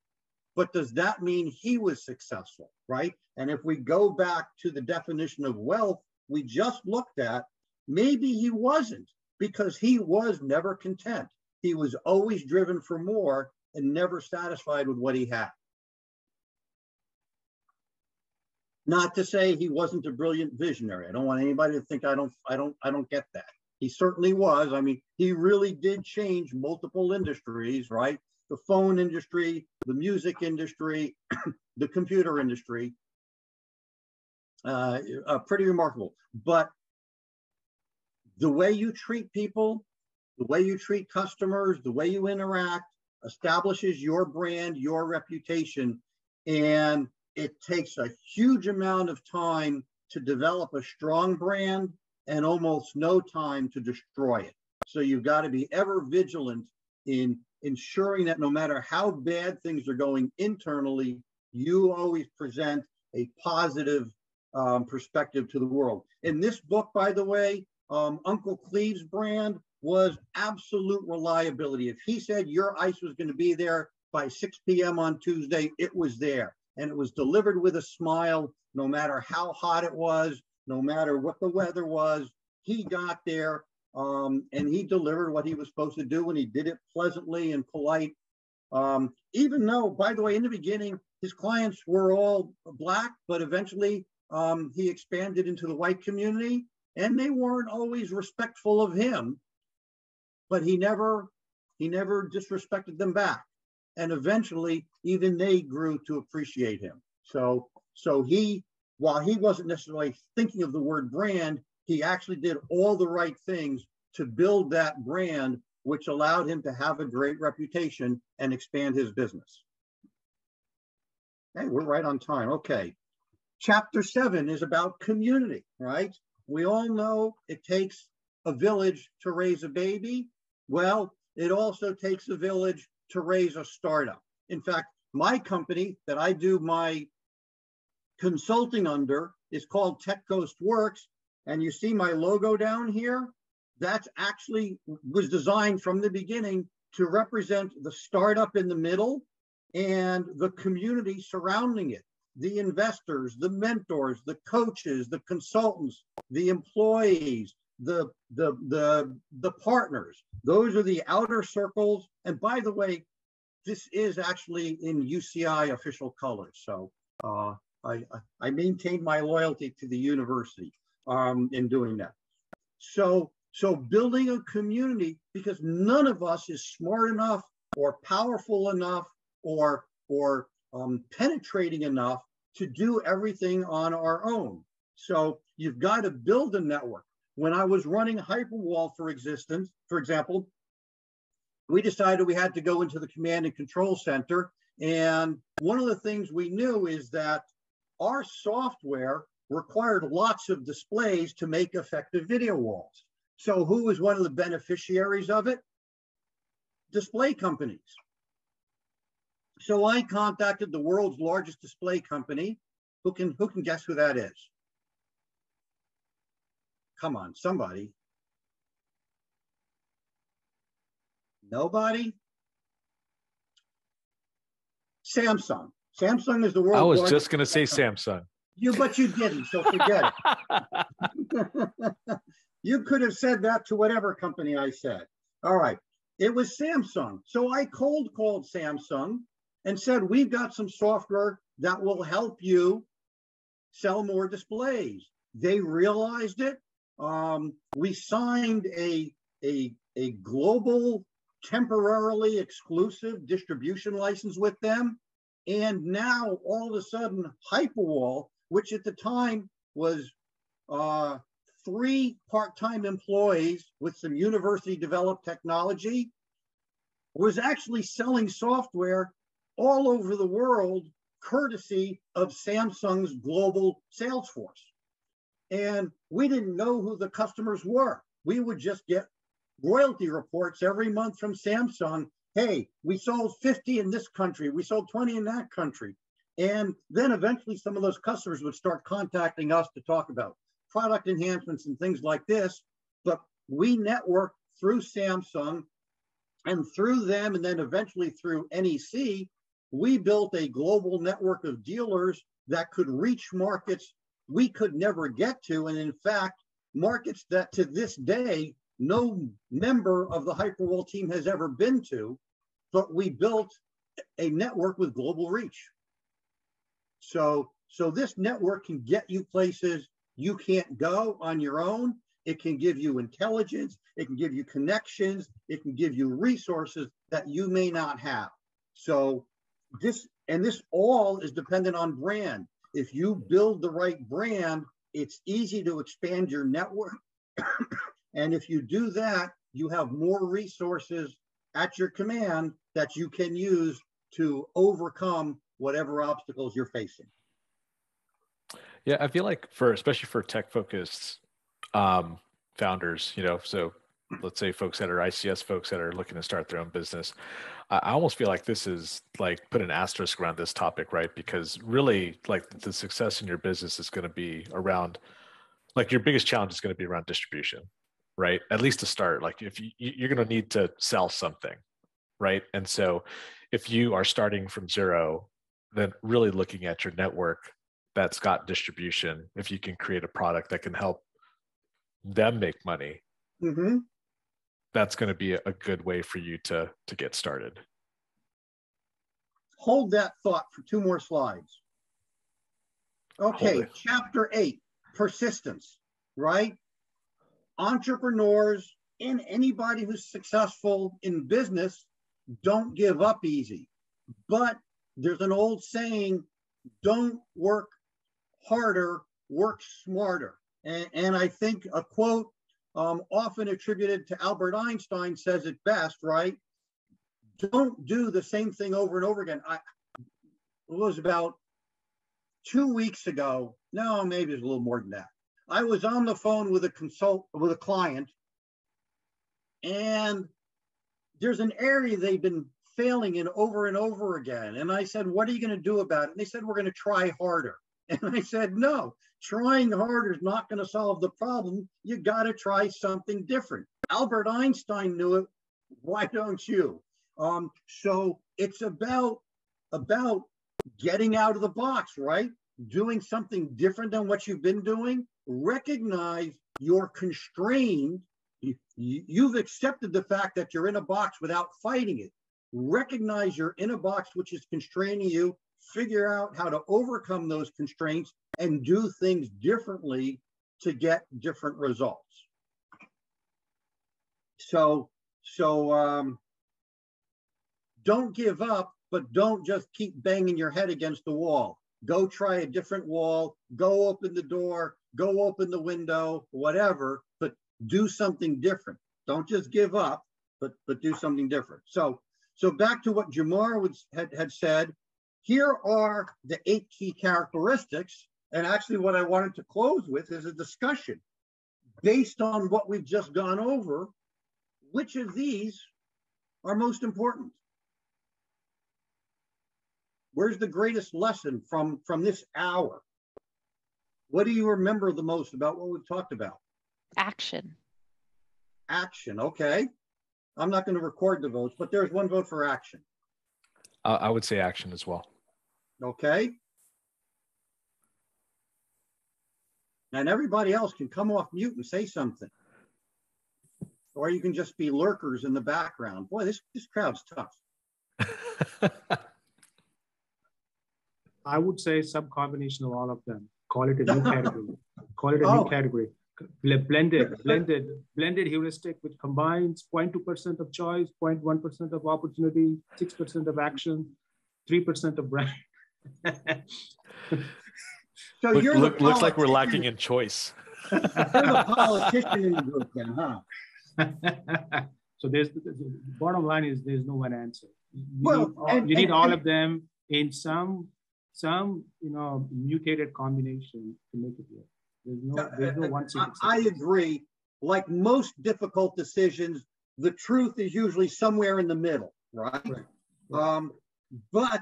but does that mean he was successful, right? And if we go back to the definition of wealth we just looked at, maybe he wasn't, because he was never content. He was always driven for more and never satisfied with what he had. Not to say he wasn't a brilliant visionary. I don't want anybody to think I don't, I don't, I don't get that. He certainly was. I mean, he really did change multiple industries, right? The phone industry, the music industry, the computer industry. Uh, uh, pretty remarkable. But the way you treat people, the way you treat customers, the way you interact establishes your brand, your reputation. And it takes a huge amount of time to develop a strong brand, and almost no time to destroy it. So you've got to be ever vigilant in ensuring that no matter how bad things are going internally, you always present a positive um, perspective to the world. In this book, by the way, um, Uncle Cleve's brand was absolute reliability. If he said your ice was going to be there by six p m on Tuesday, it was there. And it was delivered with a smile, no matter how hot it was, no matter what the weather was. He got there um, and he delivered what he was supposed to do, and he did it pleasantly and polite. Um, even though, by the way, in the beginning, his clients were all Black, but eventually um, he expanded into the white community, and they weren't always respectful of him, but he never, he never disrespected them back. And eventually, even they grew to appreciate him. So, so he, while he wasn't necessarily thinking of the word brand, he actually did all the right things to build that brand, which allowed him to have a great reputation and expand his business. Hey, we're right on time. Okay. Chapter seven is about community, right? We all know it takes a village to raise a baby. Well, it also takes a village to raise a startup. In fact, my company that I do my consulting under is called Tech Coast Works, and you see my logo down here. That's actually was designed from the beginning to represent the startup in the middle and the community surrounding it, the investors, the mentors, the coaches, the consultants, the employees, the the the the partners. Those are the outer circles. And by the way, this is actually in U C I official colors. So uh, I, I maintain my loyalty to the university um, in doing that. So, so building a community, because none of us is smart enough or powerful enough or, or um, penetrating enough to do everything on our own. So you've got to build a network. When I was running Hyperwall, for existence, for example, we decided we had to go into the command and control center And one of the things we knew is that our software required lots of displays to make effective video walls. So who was one of the beneficiaries of it? Display companies. So I contacted the world's largest display company. Who can, who can guess who that is? Come on, somebody. Nobody? Samsung. Samsung is the world's I was largest just going to say Samsung. You, but you didn't, so forget it. You could have said that to whatever company I said. All right, it was Samsung. So I cold called Samsung and said, we've got some software that will help you sell more displays. They realized it. Um, we signed a, a, a global temporarily exclusive distribution license with them. And now all of a sudden Hyperwall, which at the time was uh, three part-time employees with some university developed technology, was actually selling software all over the world, courtesy of Samsung's global sales force. And we didn't know who the customers were. We would just get royalty reports every month from Samsung. Hey, we sold fifty in this country. We sold twenty in that country. And then eventually some of those customers would start contacting us to talk about product enhancements and things like this. But we networked through Samsung and through them, and then eventually through N E C, we built a global network of dealers that could reach markets we could never get to. And in fact, markets that to this day, no member of the Hyperwall team has ever been to, but we built a network with global reach. So, so this network can get you places you can't go on your own. It can give you intelligence. It can give you connections. It can give you resources that you may not have. So this, and this all is dependent on brand. If you build the right brand, it's easy to expand your network. And if you do that, you have more resources at your command that you can use to overcome whatever obstacles you're facing. Yeah, I feel like for, especially for tech-focused um, founders, you know, so let's say folks that are I C S folks that are looking to start their own business, I almost feel like this is like put an asterisk around this topic, right? Because really like the success in your business is going to be around, like your biggest challenge is going to be around distribution. Right. At least to start, like if you, you're going to need to sell something. Right. And so if you are starting from zero, then really looking at your network that's got distribution, if you can create a product that can help them make money, mm-hmm. that's going to be a good way for you to, to get started. Hold that thought for two more slides. Okay. Chapter eight, persistence, right? Entrepreneurs and anybody who's successful in business don't give up easy. But there's an old saying, don't work harder, work smarter. And, and I think a quote um, often attributed to Albert Einstein says it best, right? Don't do the same thing over and over again. I, it was about two weeks ago. No, maybe it's a little more than that. I was on the phone with a consult with a client, and there's an area they've been failing in over and over again. And I said, what are you going to do about it? And they said, we're going to try harder. And I said, no, trying harder is not going to solve the problem. You got to try something different. Albert Einstein knew it. Why don't you? Um, so it's about, about getting out of the box, right? Doing something different than what you've been doing. Recognize you're constrained. You, you've accepted the fact that you're in a box without fighting it. Recognize you're in a box which is constraining you. Figure out how to overcome those constraints and do things differently to get different results. So, so um, don't give up, but don't just keep banging your head against the wall. Go try a different wall, go open the door, go open the window, whatever, but do something different. Don't just give up, but, but do something different. So, So back to what Jamar would, had, had said, here are the eight key characteristics. And actually what I wanted to close with is a discussion based on what we've just gone over, which of these are most important? Where's the greatest lesson from, from this hour? What do you remember the most about what we've talked about? Action. Action, okay. I'm not going to record the votes, but there's one vote for action. Uh, I would say action as well. Okay. And everybody else can come off mute and say something. Or you can just be lurkers in the background. Boy, this, this crowd's tough. I would say some combination of all of them. Call it a new category. Call it a oh. new category. Blended, blended, blended heuristic, which combines zero point two percent of choice, zero point one percent of opportunity, six percent of action, three percent of brand. So look, you're look, looks like we're lacking in choice. You're the politician in the group then, huh? So there's, the bottom line is there's no one answer. You well, need all, and, you need and, all and, of them in some, some you know, mutated combination to make it work. There's no, there's no one I, I agree. Like most difficult decisions, the truth is usually somewhere in the middle, right? Right, right. Um, but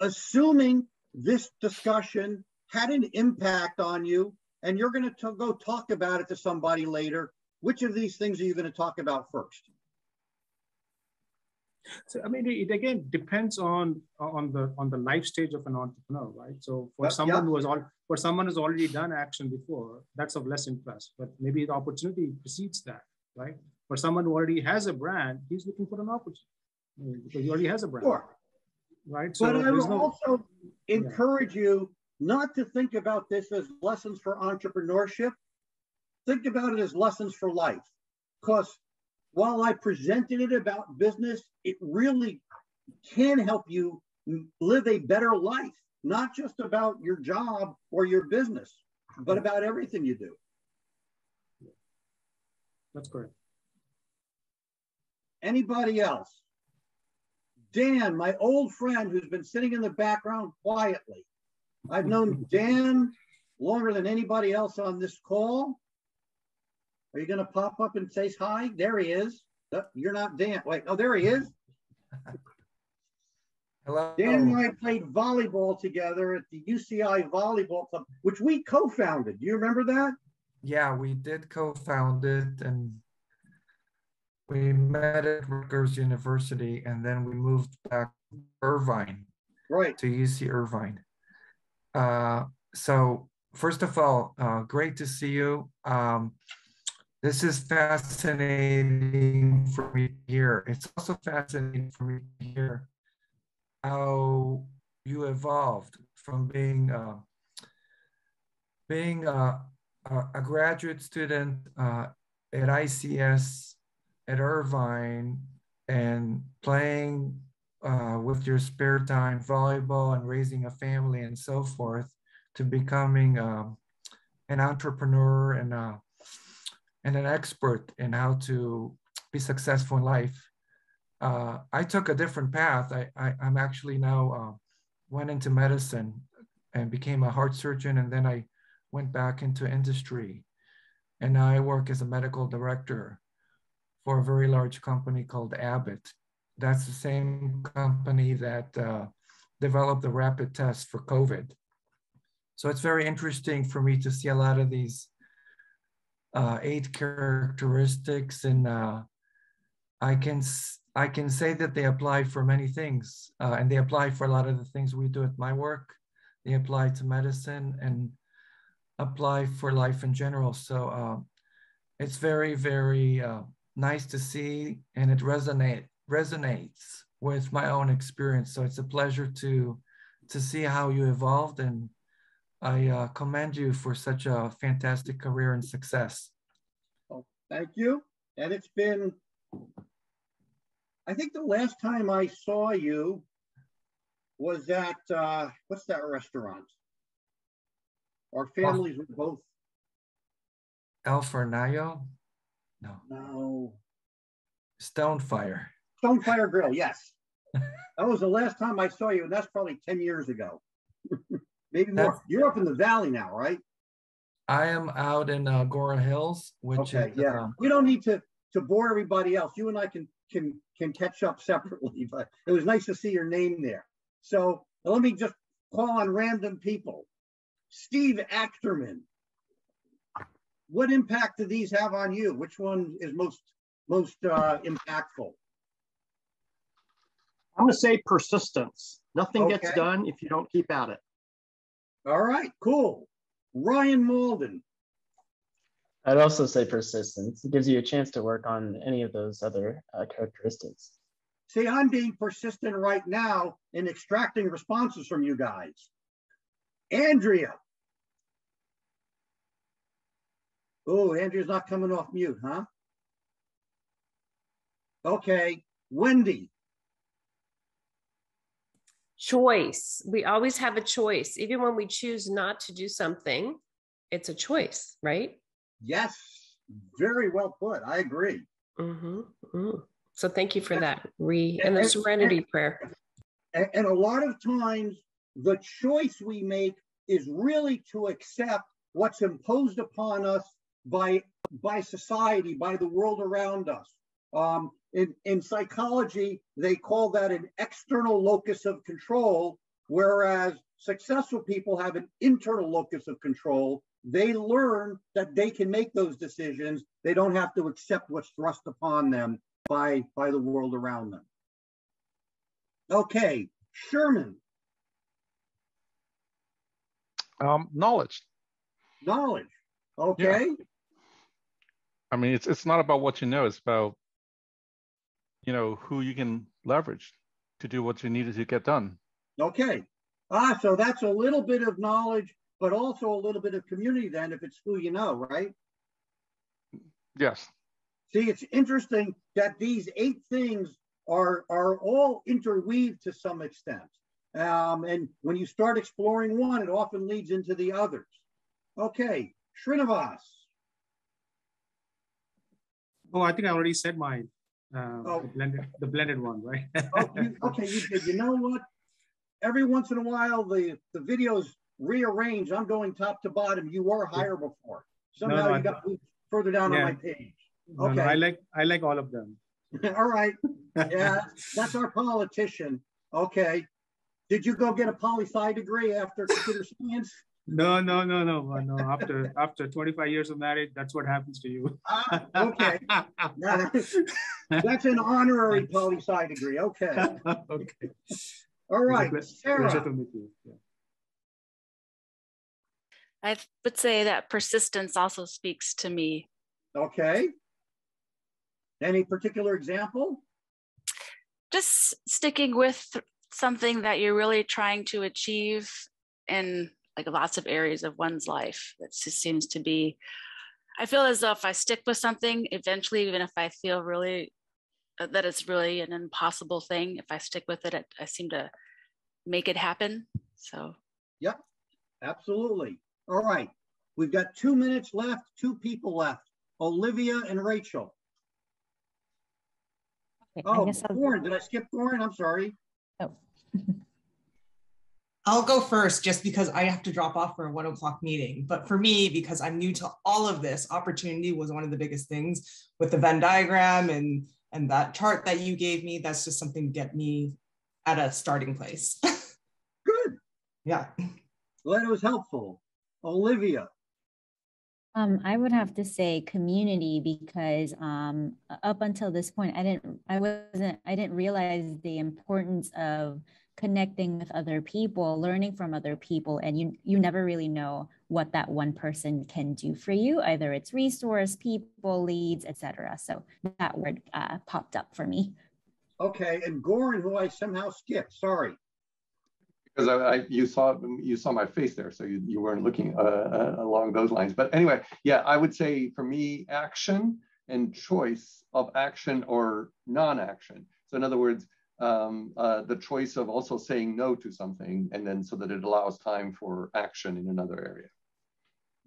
assuming this discussion had an impact on you and you're going to go talk about it to somebody later, which of these things are you going to talk about first? So, I mean, it again depends on on the on the life stage of an entrepreneur, right? So for well, someone yeah. who has all for someone who's already done action before, that's of less interest. But maybe the opportunity precedes that, right? For someone who already has a brand, he's looking for an opportunity because he already has a brand, sure. right? So but I will no, also yeah. encourage you not to think about this as lessons for entrepreneurship. Think about it as lessons for life, because while I presented it about business, it really can help you live a better life, not just about your job or your business, but about everything you do. That's correct. Anybody else? Dan, my old friend who's been sitting in the background quietly. I've known Dan longer than anybody else on this call. Are you going to pop up and say hi? There he is. Oh, you're not Dan. Wait, oh, there he is. Hello. Dan and I played volleyball together at the U C I Volleyball Club, which we co-founded. Do you remember that? Yeah, we did co-found it, and we met at Rutgers University, and then we moved back to Irvine, right, to U C Irvine. Uh, so first of all, uh, great to see you. Um, This is fascinating for me here. It's also fascinating for me here how you evolved from being uh, being a, a graduate student uh, at I C S at Irvine and playing uh, with your spare time volleyball and raising a family and so forth to becoming uh, an entrepreneur and uh, and an expert in how to be successful in life. Uh, I took a different path. I, I, I'm actually now uh, went into medicine and became a heart surgeon, and then I went back into industry. And now I work as a medical director for a very large company called Abbott. That's the same company that uh, developed the rapid test for COVID. So it's very interesting for me to see a lot of these Uh, eight characteristics, and uh, I can I can say that they apply for many things, uh, and they apply for a lot of the things we do at my work. They apply to medicine and apply for life in general. So uh, it's very very uh, nice to see, and it resonate resonates with my own experience. So it's a pleasure to to see how you evolved, and I uh, commend you for such a fantastic career and success. Oh, thank you. And it's been, I think the last time I saw you was at, uh, what's that restaurant? Our families oh. were both. El Fornallo? No. No. Stonefire. Stonefire Grill, yes. That was the last time I saw you, and that's probably ten years ago. Maybe more. That's, You're up in the valley now, right? I am out in uh, Gora Hills, which okay, is, yeah. Uh, we don't need to to bore everybody else. You and I can can can catch up separately, but it was nice to see your name there. So let me just call on random people. Steve Acterman. What impact do these have on you? Which one is most most uh, impactful? I'm going to say persistence. Nothing okay. gets done if you don't keep at it. All right, cool. Ryan Malden. I'd also say persistence. It gives you a chance to work on any of those other uh, characteristics. See, I'm being persistent right now in extracting responses from you guys. Andrea. Oh, Andrea's not coming off mute, huh? Okay, Wendy. Choice. We always have a choice. Even when we choose not to do something, it's a choice, right? Yes, very well put. I agree. Mm-hmm. Mm-hmm. So thank you for and, that. Re and, and the serenity and, prayer. And, and a lot of times the choice we make is really to accept what's imposed upon us by, by society, by the world around us. Um, in, in psychology, they call that an external locus of control, whereas successful people have an internal locus of control. They learn that they can make those decisions. They don't have to accept what's thrust upon them by, by the world around them. Okay, Sherman. Um, knowledge. Knowledge, okay. Yeah. I mean, it's it's not about what you know, it's about, you know, who you can leverage to do what you needed to get done. Okay. Ah, so that's a little bit of knowledge, but also a little bit of community then, if it's who you know, right? Yes. See, it's interesting that these eight things are, are all interweaved to some extent. Um, and when you start exploring one, it often leads into the others. Okay, Srinivas. Oh, I think I already said mine. Uh, oh. the, blended, the blended one, right? oh, you, okay, you did. You know what? Every once in a while, the, the videos rearrange. I'm going top to bottom. You were higher before. Somehow no, no, you got moved further down yeah. on my page. Okay. No, no, I like I like all of them. All right. Yeah, that's our politician. Okay. Did you go get a poli-sci degree after computer science? No, no, no, no, no. After after twenty-five years of marriage, that's what happens to you. Ah, okay. That's an honorary poli-sci degree. Okay. Okay. All right, Sarah. Pleasure to meet you. Yeah. I would say that persistence also speaks to me. Okay. Any particular example? Just sticking with something that you're really trying to achieve in like lots of areas of one's life. That just seems to be, I feel as though if I stick with something, eventually, even if I feel really, uh, that it's really an impossible thing, if I stick with it, I, I seem to make it happen, so. Yep, absolutely. All right, we've got two minutes left, two people left, Olivia and Rachel. Okay, oh, Goran, did I skip Goran? I'm sorry. Oh. I'll go first just because I have to drop off for a one o'clock meeting. But for me, because I'm new to all of this, opportunity was one of the biggest things with the Venn diagram and, and that chart that you gave me. That's just something to get me at a starting place. Good. Yeah. Glad it was helpful. Olivia. Um, I would have to say community because um, up until this point, I didn't, I wasn't, I didn't realize the importance of connecting with other people, learning from other people, and you you never really know what that one person can do for you. Either it's resource, people, leads, et cetera. So that word uh, popped up for me. Okay, and Goran, who I somehow skipped. Sorry, because I, I you saw you saw my face there, so you you weren't looking uh, uh, along those lines. But anyway, yeah, I would say for me, action and choice of action or non-action. So in other words. Um, uh, the choice of also saying no to something, and then so that it allows time for action in another area.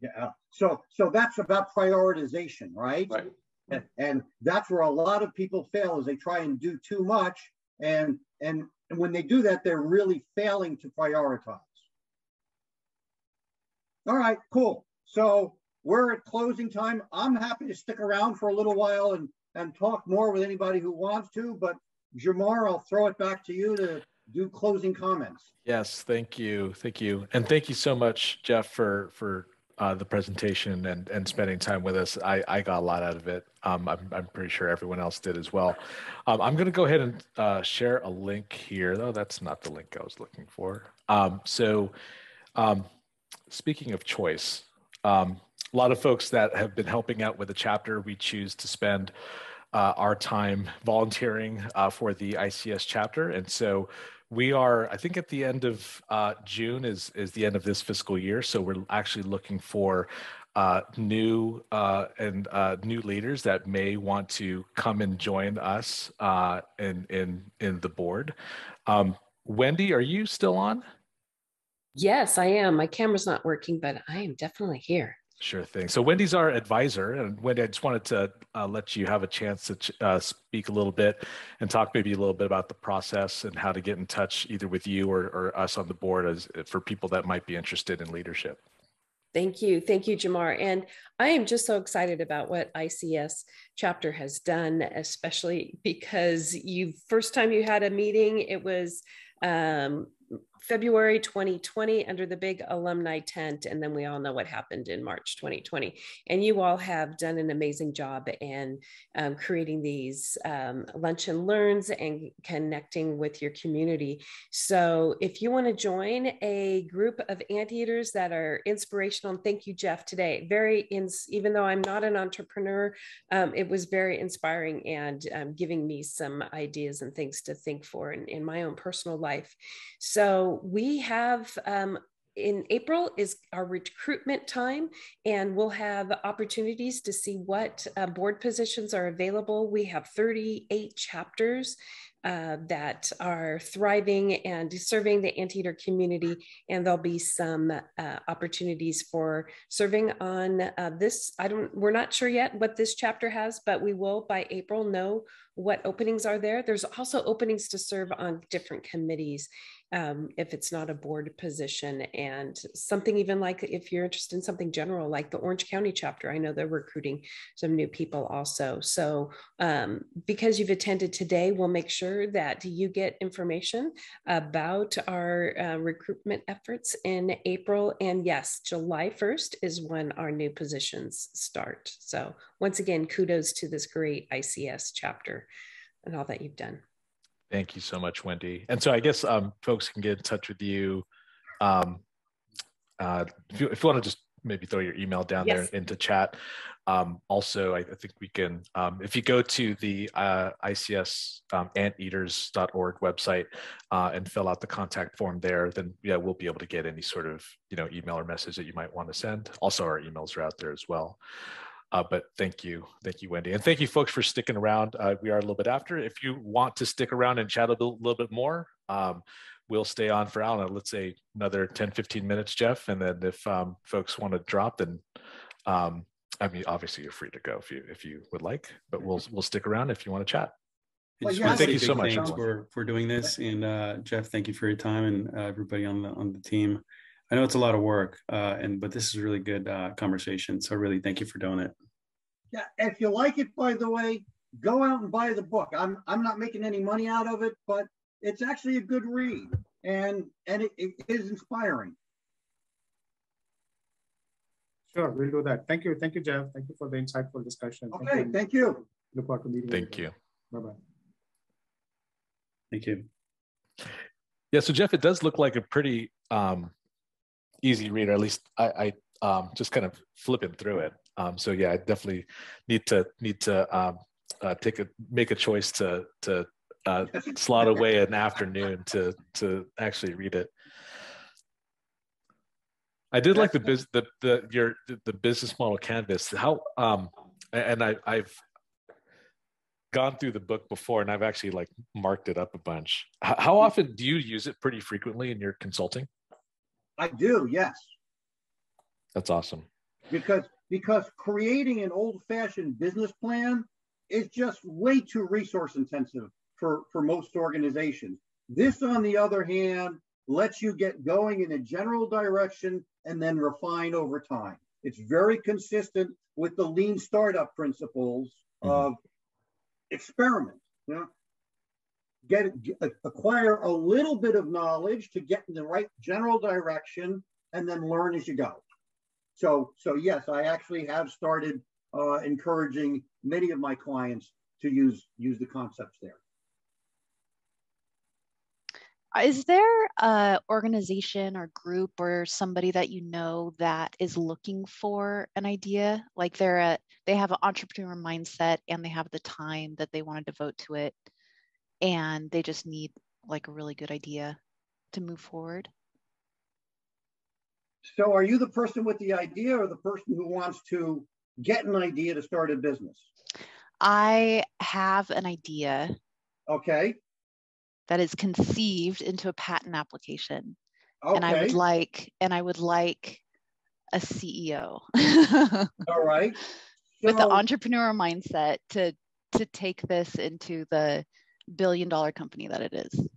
Yeah. So, so that's about prioritization, right? Right. And that's where a lot of people fail, is they try and do too much. And, and, and when they do that, they're really failing to prioritize. All right, cool. So we're at closing time. I'm happy to stick around for a little while and, and talk more with anybody who wants to, but Jamar, I'll throw it back to you to do closing comments. Yes, thank you. Thank you. And thank you so much, Jeff, for, for uh, the presentation and, and spending time with us. I, I got a lot out of it. Um, I'm, I'm pretty sure everyone else did as well. Um, I'm going to go ahead and uh, share a link here, though. That's not the link I was looking for. Um, so um, speaking of choice, um, a lot of folks that have been helping out with the chapter, we choose to spend Uh, our time volunteering uh, for the I C S chapter. And so we are, I think at the end of uh, June is, is the end of this fiscal year. So we're actually looking for uh, new uh, and uh, new leaders that may want to come and join us uh, in, in, in the board. Um, Wendy, are you still on? Yes, I am. My camera's not working, but I am definitely here. Sure thing. So Wendy's our advisor, and Wendy, I just wanted to uh, let you have a chance to ch uh, speak a little bit and talk maybe a little bit about the process and how to get in touch either with you or, or us on the board as for people that might be interested in leadership. Thank you. Thank you, Jamar. And I am just so excited about what I C S chapter has done, especially because you first time you had a meeting, it was um, February twenty twenty under the big alumni tent. And then we all know what happened in March twenty twenty. And you all have done an amazing job in um, creating these um, lunch and learns and connecting with your community. So if you want to join a group of anteaters that are inspirational, and thank you, Jeff, today, very, ins even though I'm not an entrepreneur, um, it was very inspiring and um, giving me some ideas and things to think for in, in my own personal life. So we have, um, in April is our recruitment time, and we'll have opportunities to see what uh, board positions are available. We have thirty-eight chapters uh, that are thriving and serving the anteater community, and there'll be some uh, opportunities for serving on uh, this. I don't, we're not sure yet what this chapter has, but we will by April know what openings are there. There's also openings to serve on different committees. Um, if it's not a board position, and something even like if you're interested in something general like the Orange County chapter, I know they're recruiting some new people also. So um, because you've attended today, we'll make sure that you get information about our uh, recruitment efforts in April. And yes, July first is when our new positions start. So once again, kudos to this great I C S chapter and all that you've done. Thank you so much, Wendy. And so I guess um, folks can get in touch with you. Um, uh, if you, if you want to just maybe throw your email down yes. there into chat. Um, also, I, I think we can, um, if you go to the uh, I C S um, anteaters dot org website uh, and fill out the contact form there, then yeah, we'll be able to get any sort of you know email or message that you might want to send. Also, our emails are out there as well. Uh, but thank you. Thank you, Wendy. And thank you, folks, for sticking around. Uh, we are a little bit after. If you want to stick around and chat a little, little bit more, um, we'll stay on for, I don't know, let's say another ten, fifteen minutes, Jeff. And then if um, folks want to drop, then, um, I mean, obviously you're free to go if you if you would like, but we'll, we'll stick around if you want to chat. Well, yeah, thank you so much for, for doing this. And uh, Jeff, thank you for your time and uh, everybody on the, on the team. I know it's a lot of work, uh, and but this is a really good uh, conversation. So really, thank you for doing it. Yeah, if you like it, by the way, go out and buy the book. I'm I'm not making any money out of it, but it's actually a good read, and and it, it is inspiring. Sure, we'll do that. Thank you, thank you, Jeff. Thank you for the insightful discussion. Okay, thank you. Thank you. Look forward to meeting you. Thank you. Bye bye. Thank you. Yeah, so Jeff, it does look like a pretty um, easy reader, at least I, I um, just kind of flipping through it. Um, so yeah, I definitely need to need to um, uh, take a make a choice to to uh, slot away an afternoon to to actually read it. I did like the bus the the your the business model canvas. How um, and I I've gone through the book before, and I've actually like marked it up a bunch. How often do you use it? Pretty frequently in your consulting? I do, yes. That's awesome. Because because creating an old-fashioned business plan is just way too resource intensive for, for most organizations. This, on the other hand, lets you get going in a general direction and then refine over time. It's very consistent with the lean startup principles mm-hmm. of experiment. You know? Get, get acquire a little bit of knowledge to get in the right general direction and then learn as you go. So, so yes, I actually have started uh, encouraging many of my clients to use use the concepts there. Is there an organization or group or somebody that you know that is looking for an idea? Like they're a, they have an entrepreneur mindset and they have the time that they want to devote to it, and they just need like a really good idea to move forward. So are you the person with the idea or the person who wants to get an idea to start a business? I have an idea. Okay. That is conceived into a patent application. Okay. And I would like, and I would like a C E O. All right. So, with the entrepreneur mindset to, to take this into the billion dollar company that it is.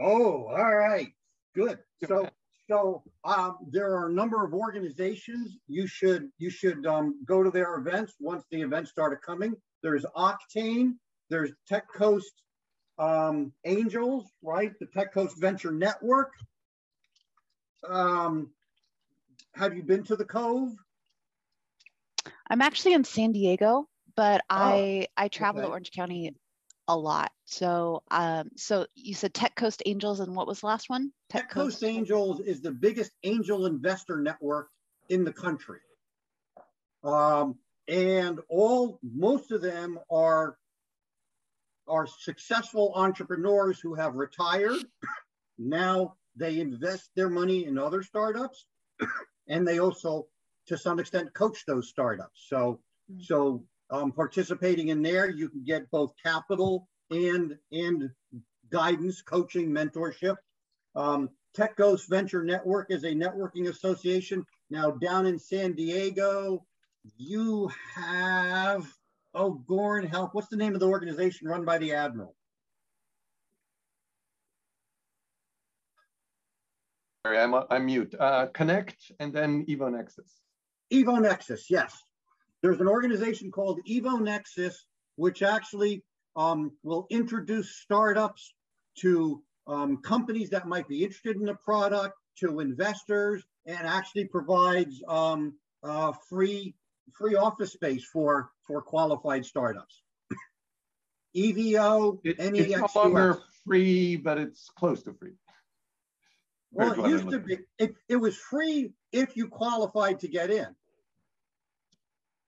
Oh, all right. Good. So, so um, there are a number of organizations. You should, you should um, go to their events once the events started coming. There's Octane, there's Tech Coast Um, Angels, right? The Tech Coast Venture Network. Um, have you been to the Cove? I'm actually in San Diego, but oh, I I travel okay. to Orange County a lot. So um, so you said Tech Coast Angels, and what was the last one? Tech, Tech Coast, Coast Angels is the biggest angel investor network in the country, um, and all most of them are. are successful entrepreneurs who have retired. Now they invest their money in other startups, and they also, to some extent, coach those startups. So, mm-hmm. so um, participating in there, you can get both capital and, and guidance, coaching, mentorship. Um, Tech Coast Venture Network is a networking association. Now down in San Diego, you have... Oh, Gorn, help. What's the name of the organization run by the Admiral? Sorry, I'm, I'm mute. Uh, Connect and then Evo Nexus. Evo Nexus, yes. There's an organization called Evo Nexus, which actually um, will introduce startups to um, companies that might be interested in the product, to investors, and actually provides um, uh, free free office space for, for qualified startups. E V O, it, N E C. It's no longer free, but it's close to free. Well, it used to be, it, it was free if you qualified to get in.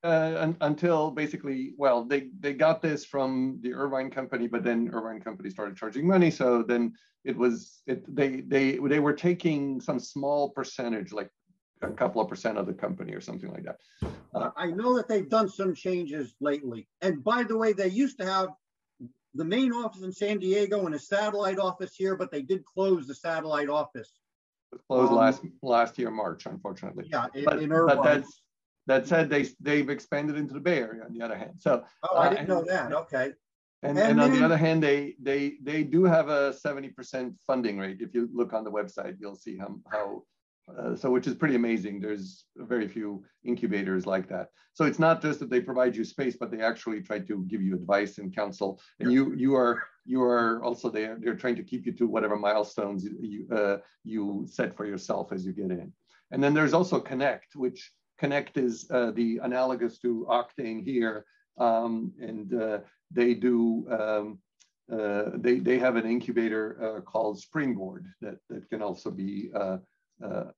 Uh, un, until basically, well, they, they got this from the Irvine company, but then Irvine company started charging money. So then it was, it, they, they, they were taking some small percentage, like a couple of percent of the company or something like that. Uh, I know that they've done some changes lately. And by the way, they used to have the main office in San Diego and a satellite office here, but they did close the satellite office. It closed um, last last year, March, unfortunately. Yeah, in, but, in Irvine. But that's, that said, they, they've expanded into the Bay Area on the other hand. So, oh, I didn't uh, and, know that, okay. And, and, and then, on the other hand, they they they do have a seventy percent funding rate. If you look on the website, you'll see how, how Uh, so, which is pretty amazing. There's very few incubators like that. So it's not just that they provide you space, but they actually try to give you advice and counsel. And you, you are, you are also there. They're trying to keep you to whatever milestones you uh, you set for yourself as you get in. And then there's also Connect, which Connect is uh, the analogous to Octane here, um, and uh, they do. Um, uh, they they have an incubator uh, called Springboard that that can also be. Uh, Uh,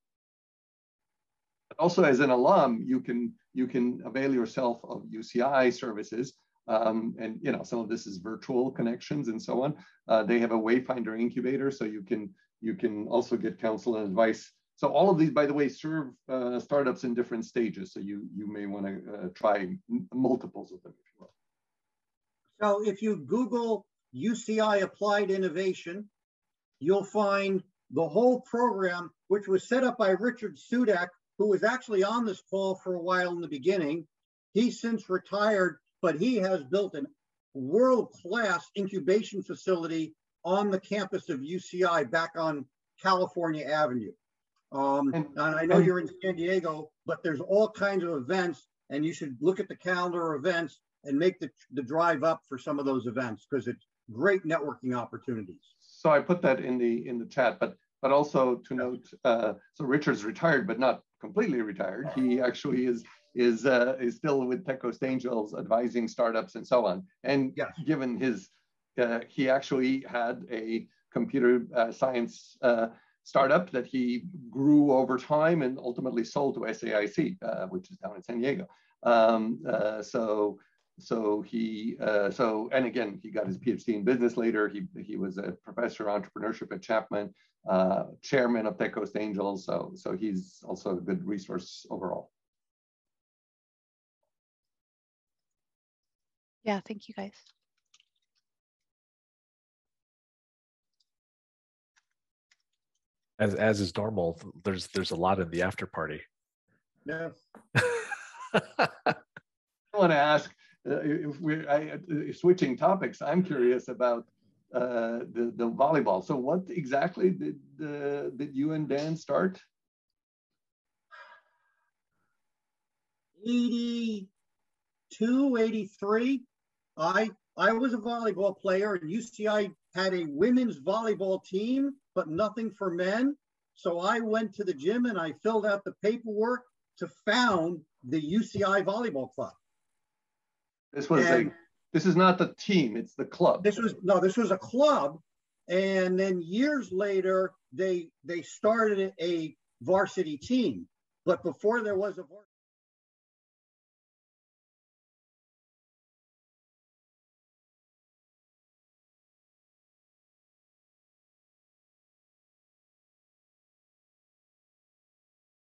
also, as an alum, you can you can avail yourself of U C I services, um, and you know some of this is virtual connections and so on. Uh, they have a Wayfinder incubator, so you can you can also get counsel and advice. So all of these, by the way, serve uh, startups in different stages. So you you may want to uh, try multiples of them, if you will. So if you Google U C I Applied Innovation, you'll find the whole program, which was set up by Richard Sudak, who was actually on this call for a while in the beginning. He's since retired, but he has built a world-class incubation facility on the campus of U C I back on California Avenue. Um, and, and I know and, you're in San Diego, but there's all kinds of events, and you should look at the calendar of events and make the, the drive up for some of those events, because it's great networking opportunities. So I put that in the in the chat, but but also to note, uh, so Richard's retired, but not completely retired. He actually is is uh, is still with Tech Coast Angels, advising startups and so on. And yes. given his, uh, he actually had a computer uh, science uh, startup that he grew over time and ultimately sold to S A I C, uh, which is down in San Diego. Um, uh, so. So he, uh, so, and again, he got his PhD in business later. He, he was a professor of entrepreneurship at Chapman, uh, chairman of Tech Coast Angels. So, so he's also a good resource overall. Yeah, thank you guys. As, as is normal, there's, there's a lot in the after party. Yeah. I want to ask, Uh, if we're I, uh, switching topics, I'm curious about uh, the, the volleyball. So what exactly did, uh, did you and Dan start? eighty-two, eighty-three. I, I was a volleyball player, and U C I had a women's volleyball team, but nothing for men. So I went to the gym and I filled out the paperwork to found the U C I volleyball club. This was and a, this is not the team, it's the club. This was, no, this was a club. And then years later, they, they started a varsity team. But before there was a varsity